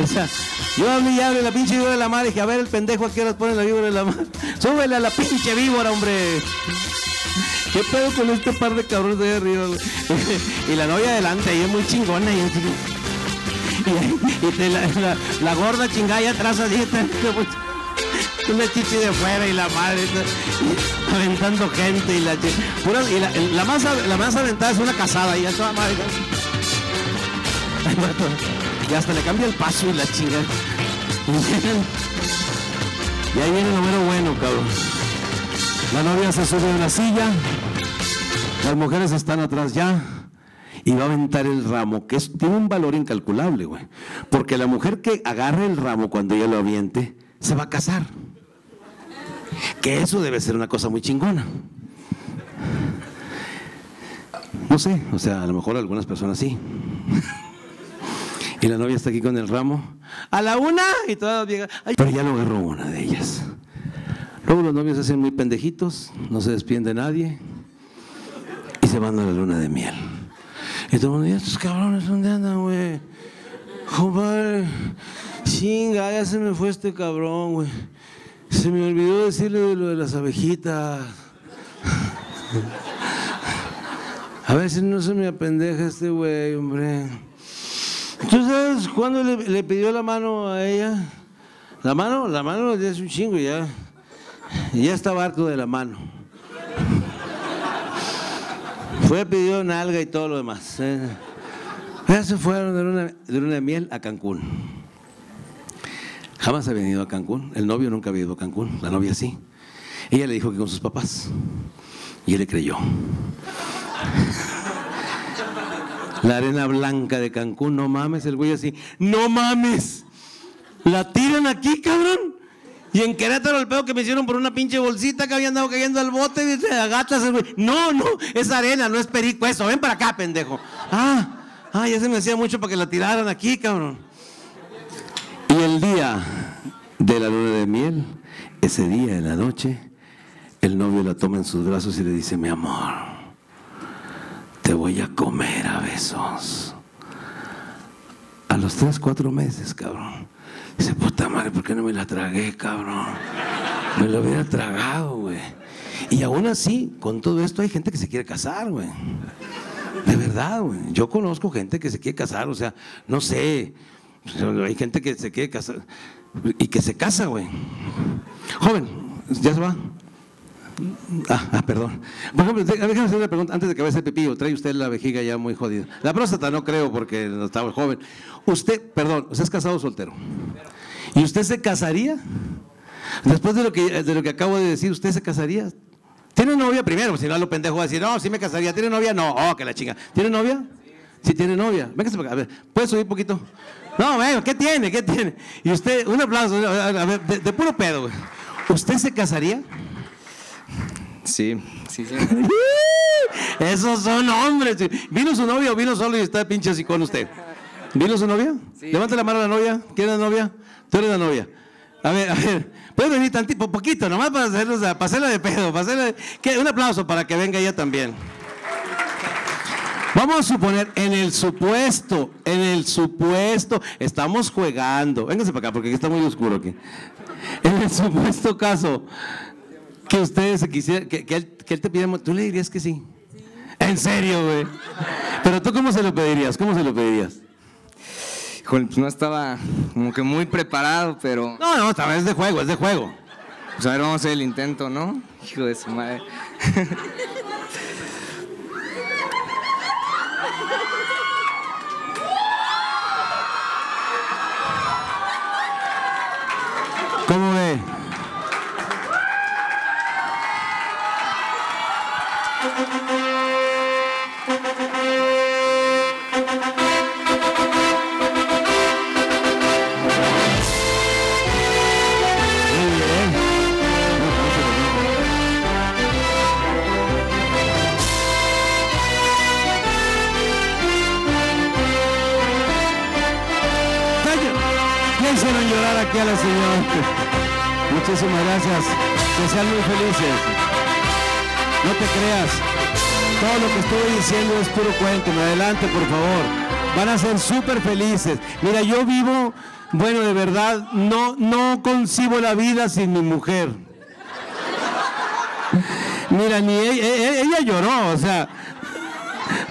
O sea, yo hablé y hablé la pinche víbora de la mar y dije, a ver el pendejo a qué horas pone la víbora de la mar. Súbele a la pinche víbora, hombre. ¿Qué pedo con este par de cabrones de ahí arriba? Y la novia adelante, y es muy chingona, y así. Y, y la, la, la gorda chingada ya atrás así, una chichi de fuera y la madre está, aventando gente y la pura, y la, la, más, la más aventada es una casada y ya toda madre. Y hasta le cambia el paso y la chingada. Y ahí viene lo mero bueno, cabrón. La novia se sube a una silla, las mujeres están atrás ya. Y va a aventar el ramo, que es, tiene un valor incalculable, güey. Porque la mujer que agarre el ramo cuando ella lo aviente, se va a casar. Que eso debe ser una cosa muy chingona. No sé, o sea, a lo mejor algunas personas sí. Y la novia está aquí con el ramo. A la una y todas llegan. Pero ya lo agarró una de ellas. Luego los novios se hacen muy pendejitos, no se despiden de nadie. Y se van a la luna de miel. Y todo el mundo, estos cabrones, ¿dónde andan, güey? Joder, chinga, ya se me fue este cabrón, güey. Se me olvidó decirle lo de las abejitas. A ver si no se me apendeja este güey, hombre. ¿Tú sabes cuándo le, le pidió la mano a ella? La mano, la mano ya es un chingo, ya. Ya estaba harto de la mano. Fue, pidió nalga y todo lo demás. Eh, ya se fueron de luna, de luna de miel a Cancún. Jamás había ido a Cancún. El novio nunca había ido a Cancún. La novia sí. Ella le dijo que con sus papás. Y él le creyó. La arena blanca de Cancún, no mames. El güey así, no mames. La tiran aquí, cabrón. Y en Querétaro el pedo que me hicieron por una pinche bolsita que había andado cayendo al bote, y se agatas el güey. No, no, es arena, no es perico eso, ven para acá, pendejo. Ah, ah, ya se me hacía mucho para que la tiraran aquí, cabrón. Y el día de la luna de miel, ese día en la noche, el novio la toma en sus brazos y le dice, mi amor, te voy a comer a besos. A los tres, cuatro meses, cabrón. Dice, puta madre, ¿por qué no me la tragué, cabrón? Me la hubiera tragado, güey. Y aún así, con todo esto, hay gente que se quiere casar, güey. De verdad, güey. Yo conozco gente que se quiere casar, o sea, no sé. Hay gente que se quiere casar y que se casa, güey. Joven, ¿ya se va? Ah, ah, perdón. Por ejemplo, déjame hacer una pregunta antes de que vaya a ser pipillo. Trae usted la vejiga ya muy jodida. La próstata no creo porque no estaba joven. Usted, perdón, ¿usted es casado o soltero? ¿Y usted se casaría? Después de lo que, de lo que acabo de decir, ¿usted se casaría? ¿Tiene novia primero? Si no, a lo pendejo va a decir, no, sí me casaría. ¿Tiene novia? No, oh, que la chinga. ¿Tiene novia? Sí, tiene novia. Véngase para acá. A ver, ¿puedes subir un poquito? No, bueno, ¿qué tiene? ¿Qué tiene? Y usted, un aplauso, a ver, de, de puro pedo, güey. ¿Usted se casaría? Sí, sí, sí. Esos son hombres. ¿Vino su novia o vino solo y está pinche así con usted? ¿Vino su novia? Sí. Levante la mano a la novia. ¿Quién es la novia? Tú eres la novia. A ver, a ver. Puedes venir tantito, poquito, nomás para hacerla, hacerla de pedo. Para hacerla de... ¿Qué? Un aplauso para que venga ella también. Vamos a suponer, en el supuesto, en el supuesto, estamos jugando. Vénganse para acá porque está muy oscuro aquí. En el supuesto caso... Que ustedes se quisieran, que, que, él, que él te pidiera, ¿tú le dirías que sí? Sí. En serio, güey. Pero tú, ¿cómo se lo pedirías? ¿Cómo se lo pedirías? Híjole, pues no estaba como que muy preparado, pero. No, no, esta vez es de juego, es de juego. Pues a ver, vamos a hacer el intento, ¿no? Hijo de su madre. ¿Cómo ve? adorar aquí a la Señora. Muchísimas gracias. Que sean muy felices. No te creas. Todo lo que estoy diciendo es puro cuento. Adelante, por favor. Van a ser súper felices. Mira, yo vivo, bueno, de verdad, no, no concibo la vida sin mi mujer. Mira, ni ella, ella lloró, o sea.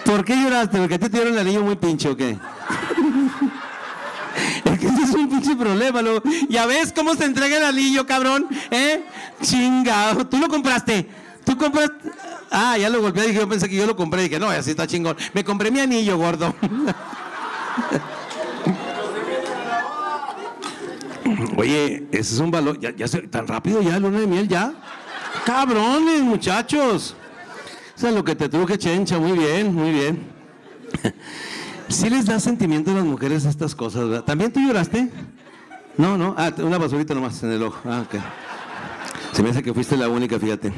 ¿Por qué lloraste? ¿Porque a ti te dieron el anillo muy pinche o qué? Es que ese es un pinche problema, ¿no? ¿Ya ves cómo se entrega el anillo, cabrón? ¿Eh? Chingado. ¿Tú lo compraste? ¿Tú compraste? Ah, ya lo golpeé. Dije, yo pensé que yo lo compré. Dije, no, así está chingón. Me compré mi anillo, gordo. Oye, ese es un valor. ¿Ya, ya se... tan rápido ya, luna de miel, ya? Cabrones, muchachos. Eso es lo que te truje, Chencha. Muy bien, muy bien. Sí les da sentimiento a las mujeres estas cosas, ¿verdad? ¿También tú lloraste? No, no. Ah, una basurita nomás en el ojo. Ah, ok. Se me hace que fuiste la única, fíjate.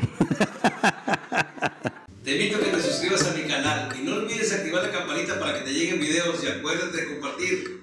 Te invito a que te suscribas a mi canal y no olvides activar la campanita para que te lleguen videos y acuérdate de compartir.